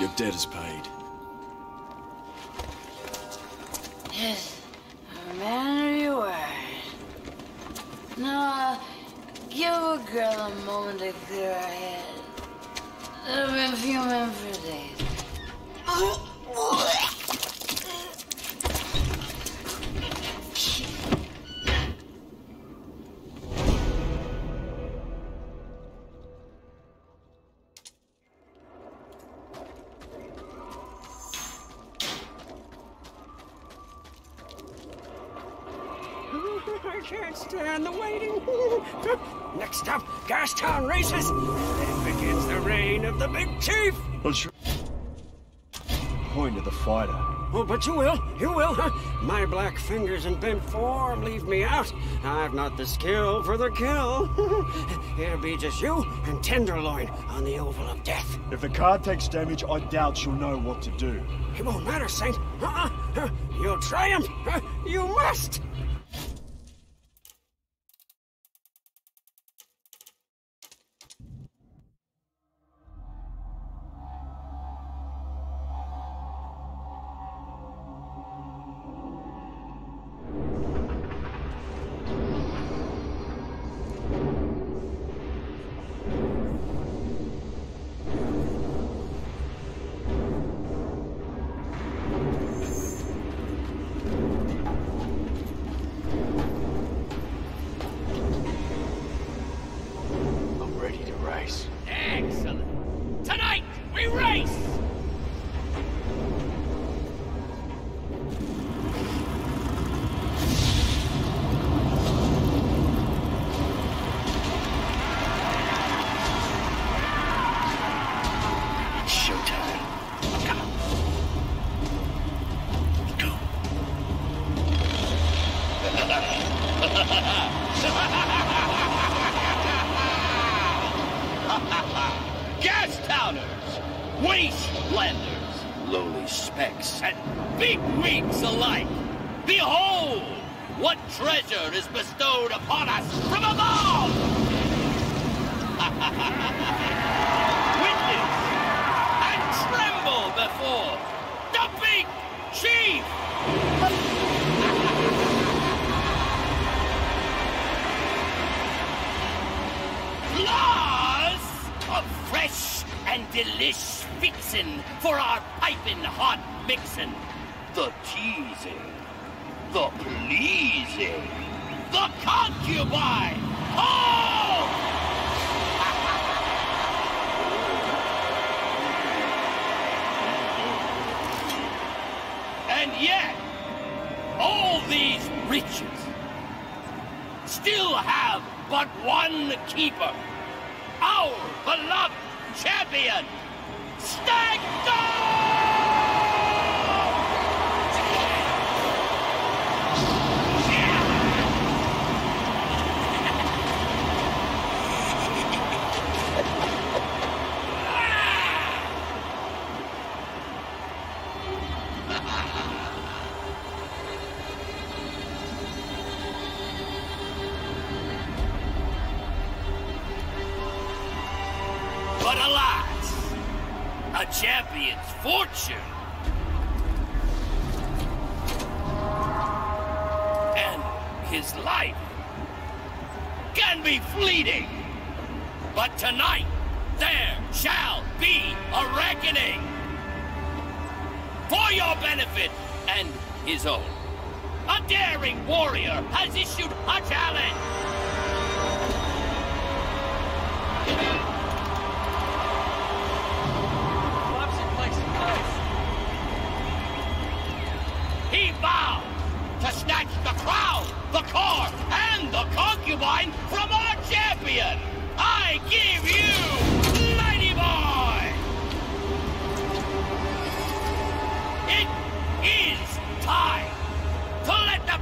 Your debt is paid. Yes, a man of your word. Now, uh, give a girl a moment to clear her head. There have been few men for days. Stand the waiting. Next up, Gastown races. Then begins the reign of the big chief. Well, sure. Point of the fighter. Oh, but you will, you will. Huh? My black fingers and bent form leave me out. I've not the skill for the kill. It'll be just you and Tenderloin on the oval of death. If the card takes damage, I doubt she'll know what to do. It won't matter, Saint. Uh-uh. You'll triumph. You must.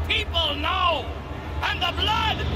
People know, and the blood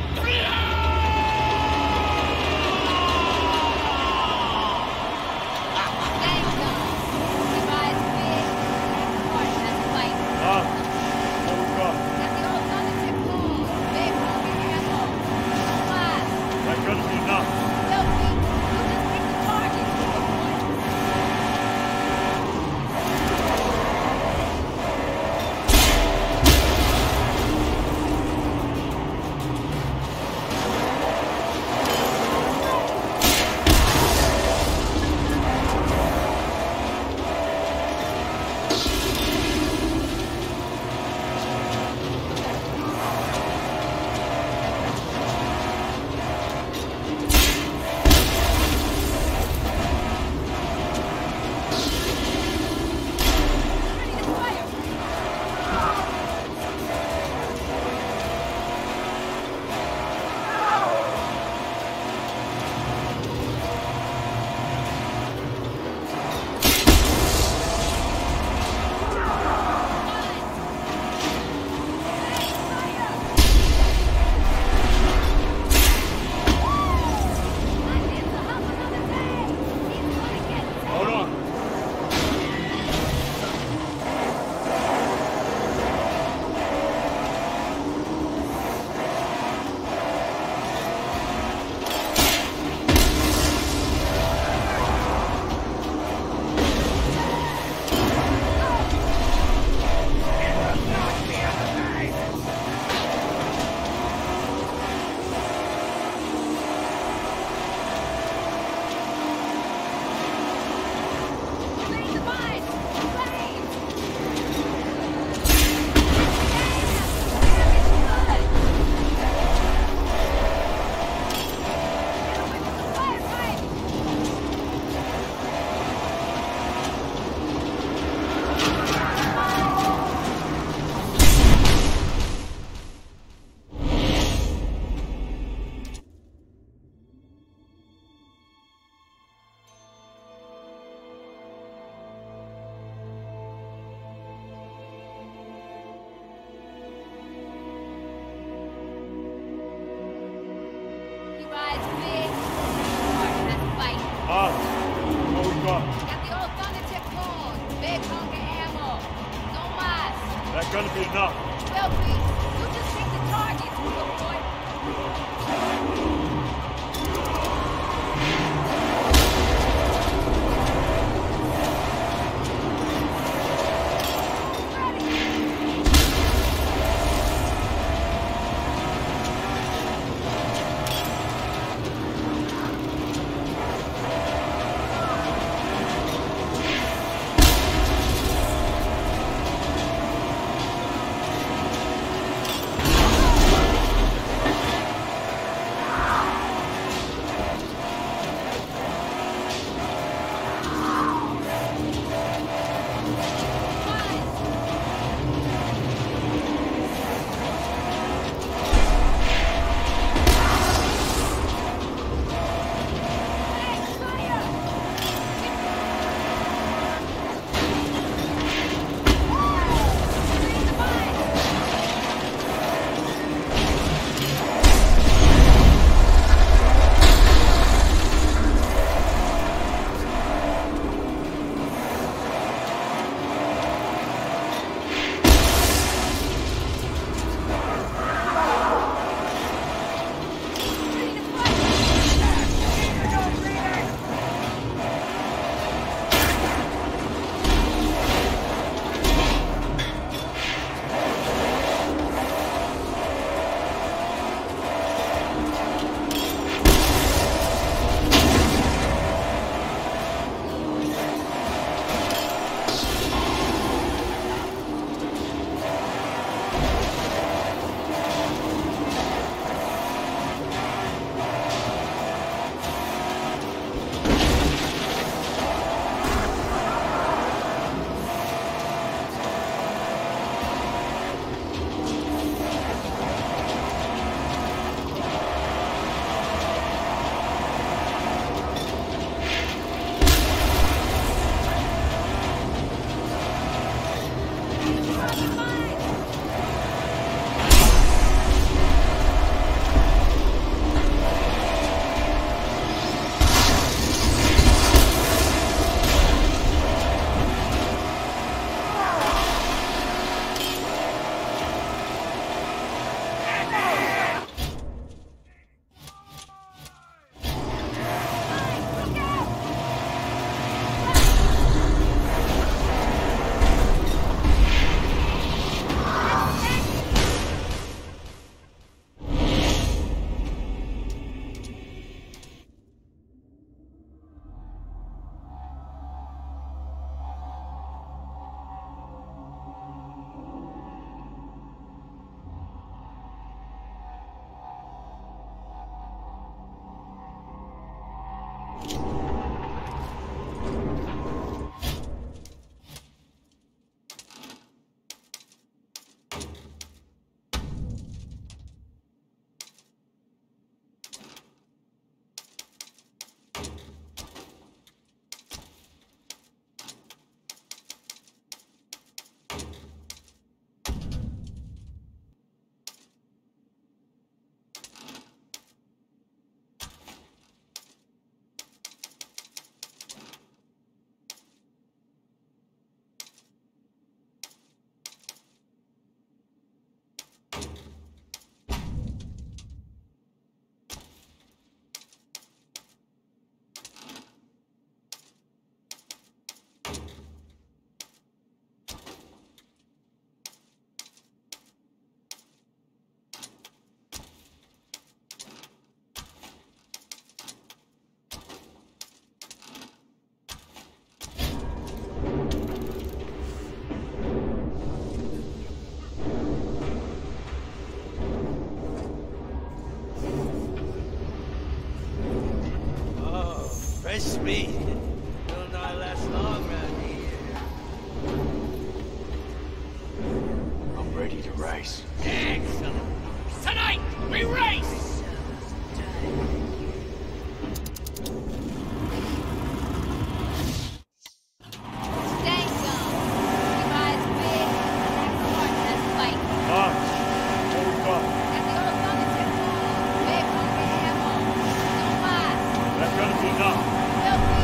Alright, what we got? Got the old Thundertech horn, big hunk of ammo, no mas. That gonna be enough. Well, please, you just pick the target, little boy. Speed will not last long around here. I'm ready to race. Excellent. Tonight we race. Stay gone. The guy's big and hard in that fight. March. Here we go. At the old Thundertech, big hungry ammo. No mas. That's gonna be enough. We'll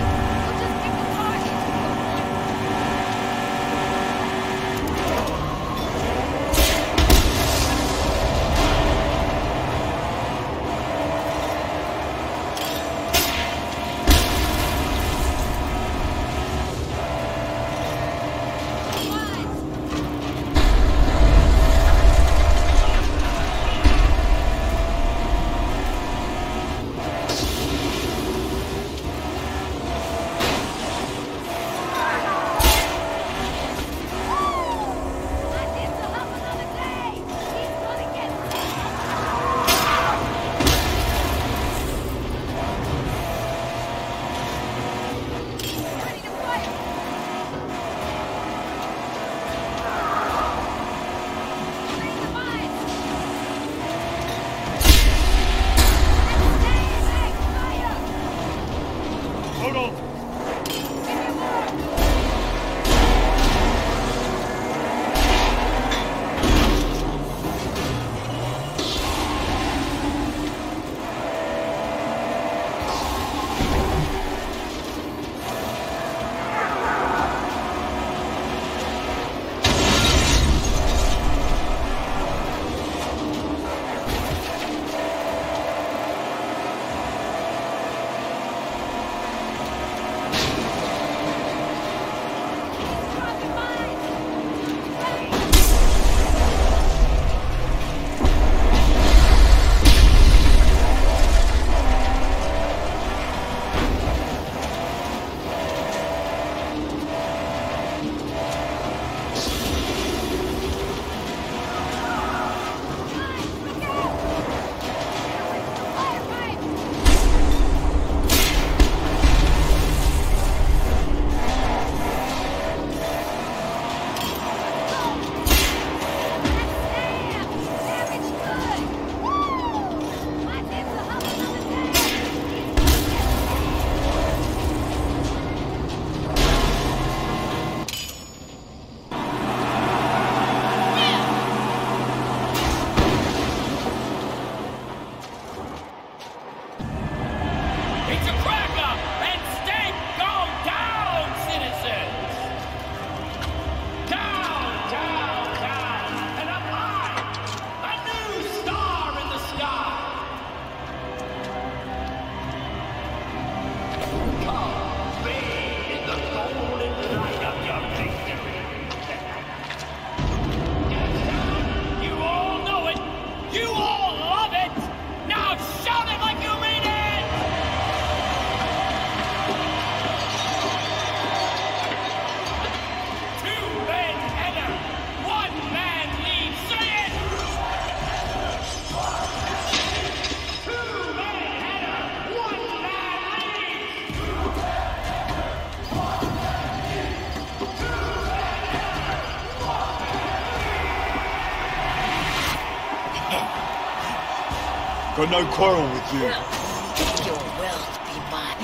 brutal. Got no quarrel with you. Your wealth be mine.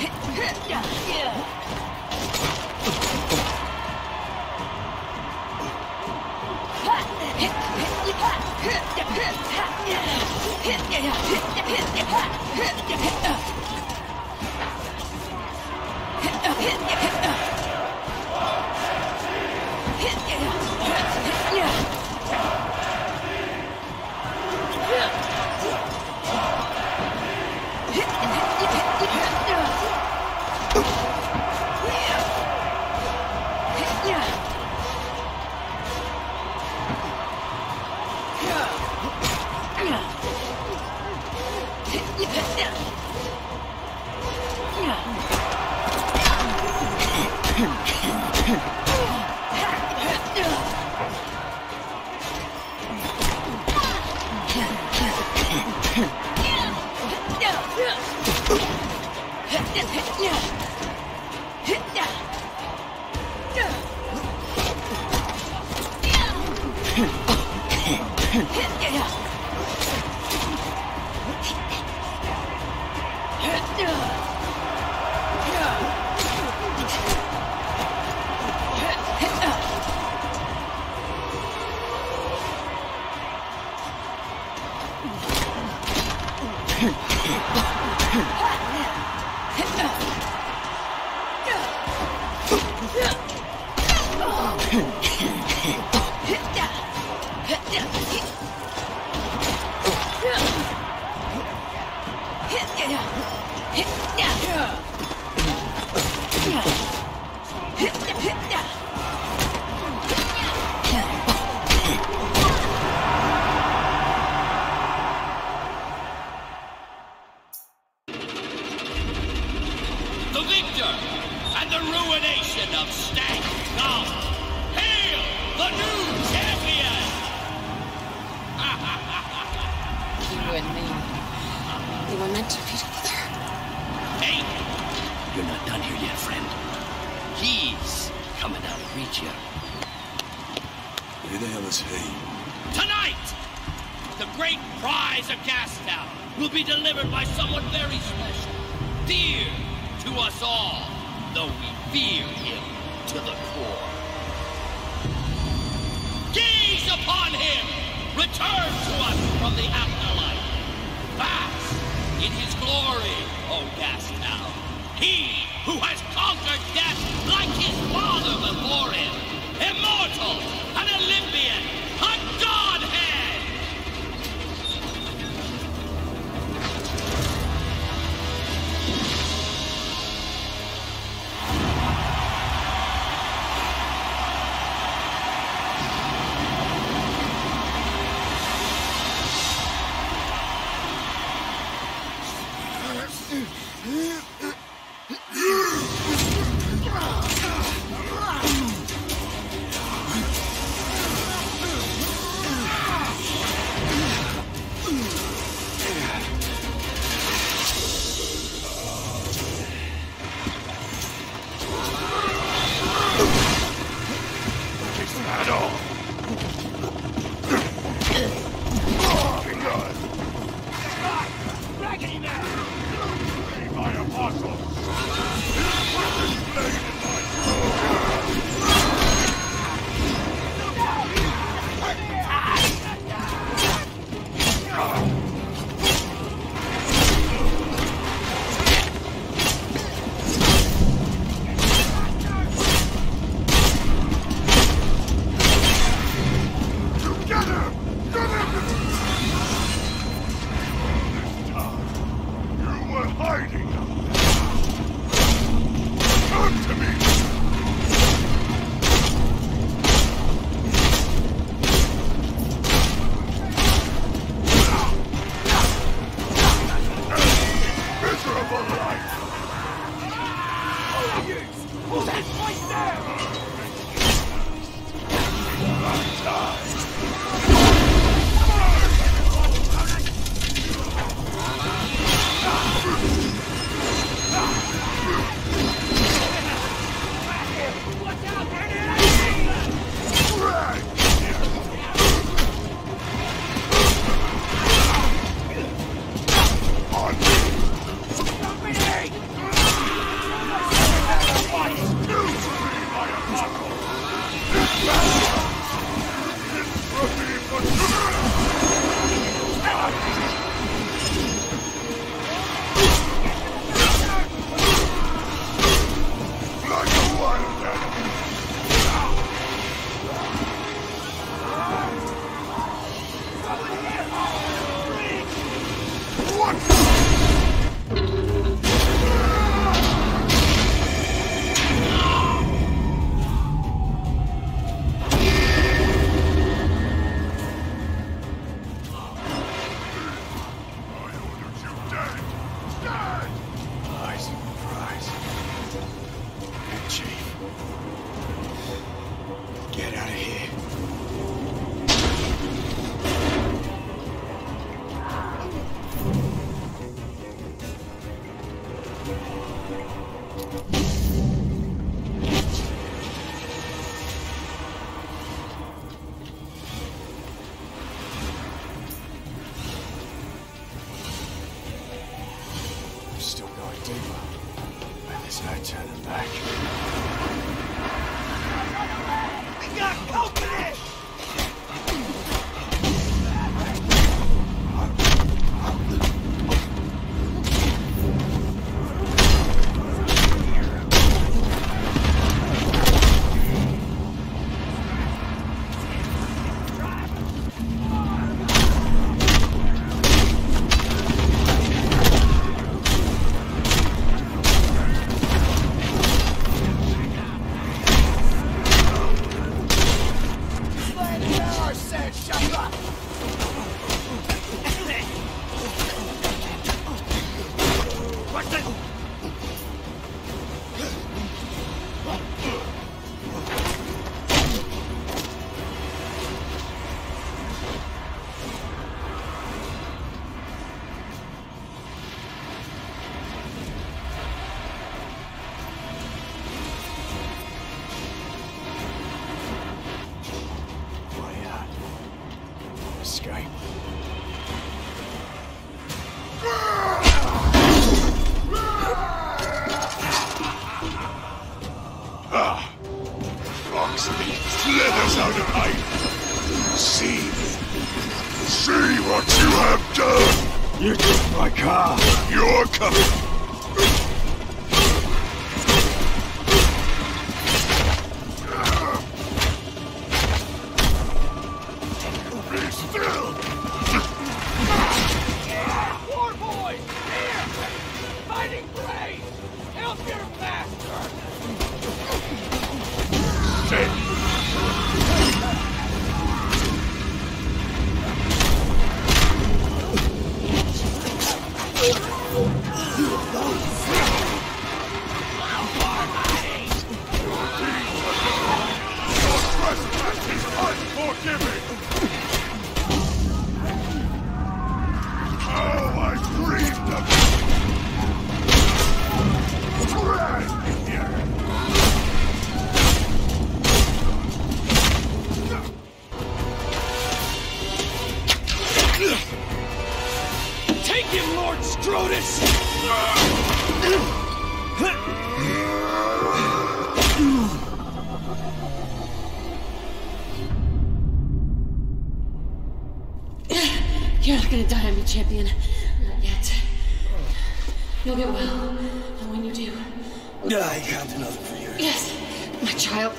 Gastown will be delivered by someone very special, dear to us all. though we fear him to the core. Gaze upon him! Return to us from the afterlife! Bask in his glory, O Gastown! He who has conquered death like his father before him! Immortal, an Olympian, a godhead! covered. Champion, not yet. You'll get well, and when you do... I have another for you. Yes, my child.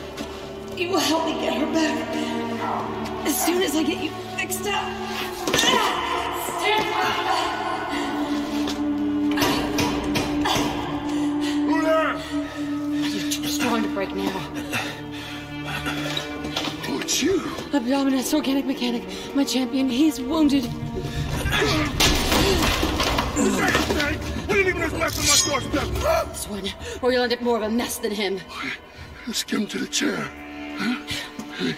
You will help me get her back. As soon as I get you fixed up. Stand up! You're too strong to break now. Who it's you? Abdominus, organic mechanic. My champion, he's wounded. This one, or you'll end up more of a mess than him. Let's get him to the chair. Huh? Hey.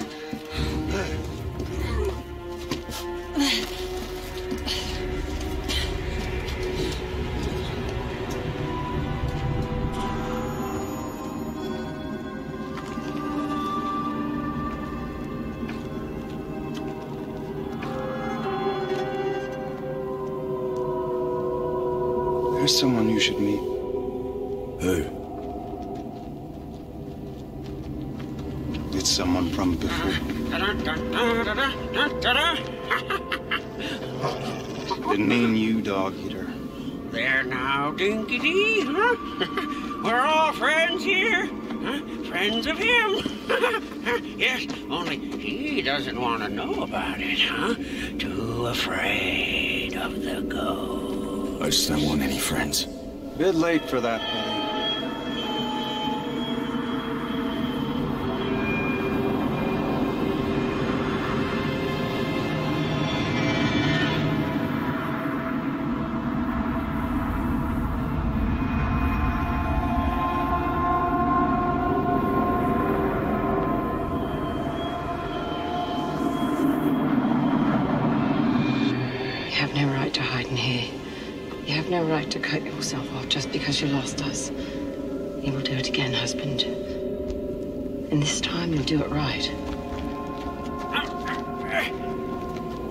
There's someone you should meet. Who? It's someone from before. The name you dog eater. There now, Dinky Dee, huh? We're all friends here. Huh? Friends of him. Yes, only he doesn't want to know about it, huh? Too afraid of the ghost. I just don't want any friends. Bit late for that, buddy. You have no right to hide in here. You have no right to cut yourself off just because you lost us. You will do it again, husband. And this time you'll do it right.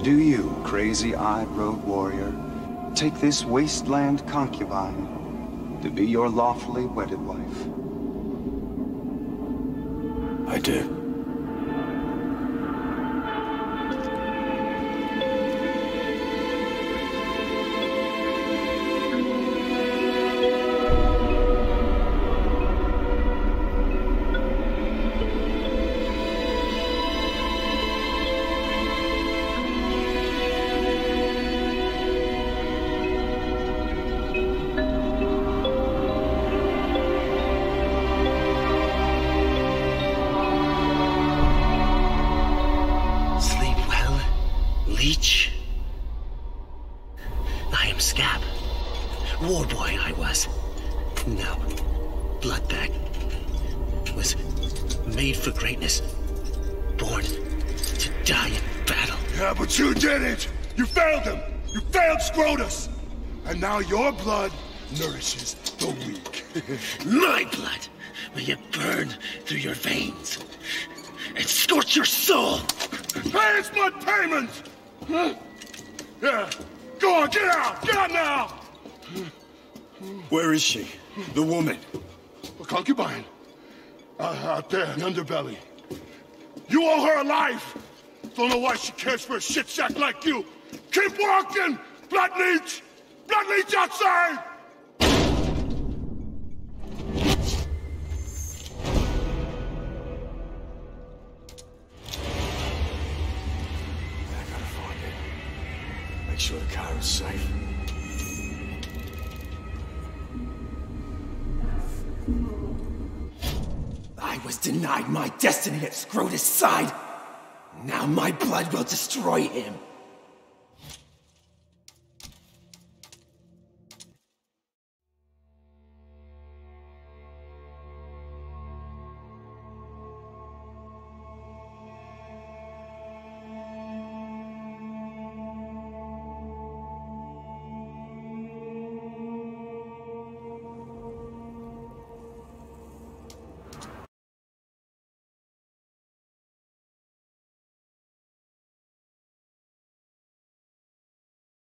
Do you, crazy-eyed road warrior, take this wasteland concubine to be your lawfully wedded wife? I do. Now your blood nourishes the weak. My blood may it burn through your veins and scorch your soul. Pay us my payment! Huh? Yeah, go on, get out! Get out now! Where is she? The woman? A concubine. Uh, out there in the underbelly. You owe her a life! Don't know why she cares for a shit sack like you! Keep walking, blood leech! Blood leech outside! was safe. I was denied my destiny at Scrotus' side. Now my blood will destroy him.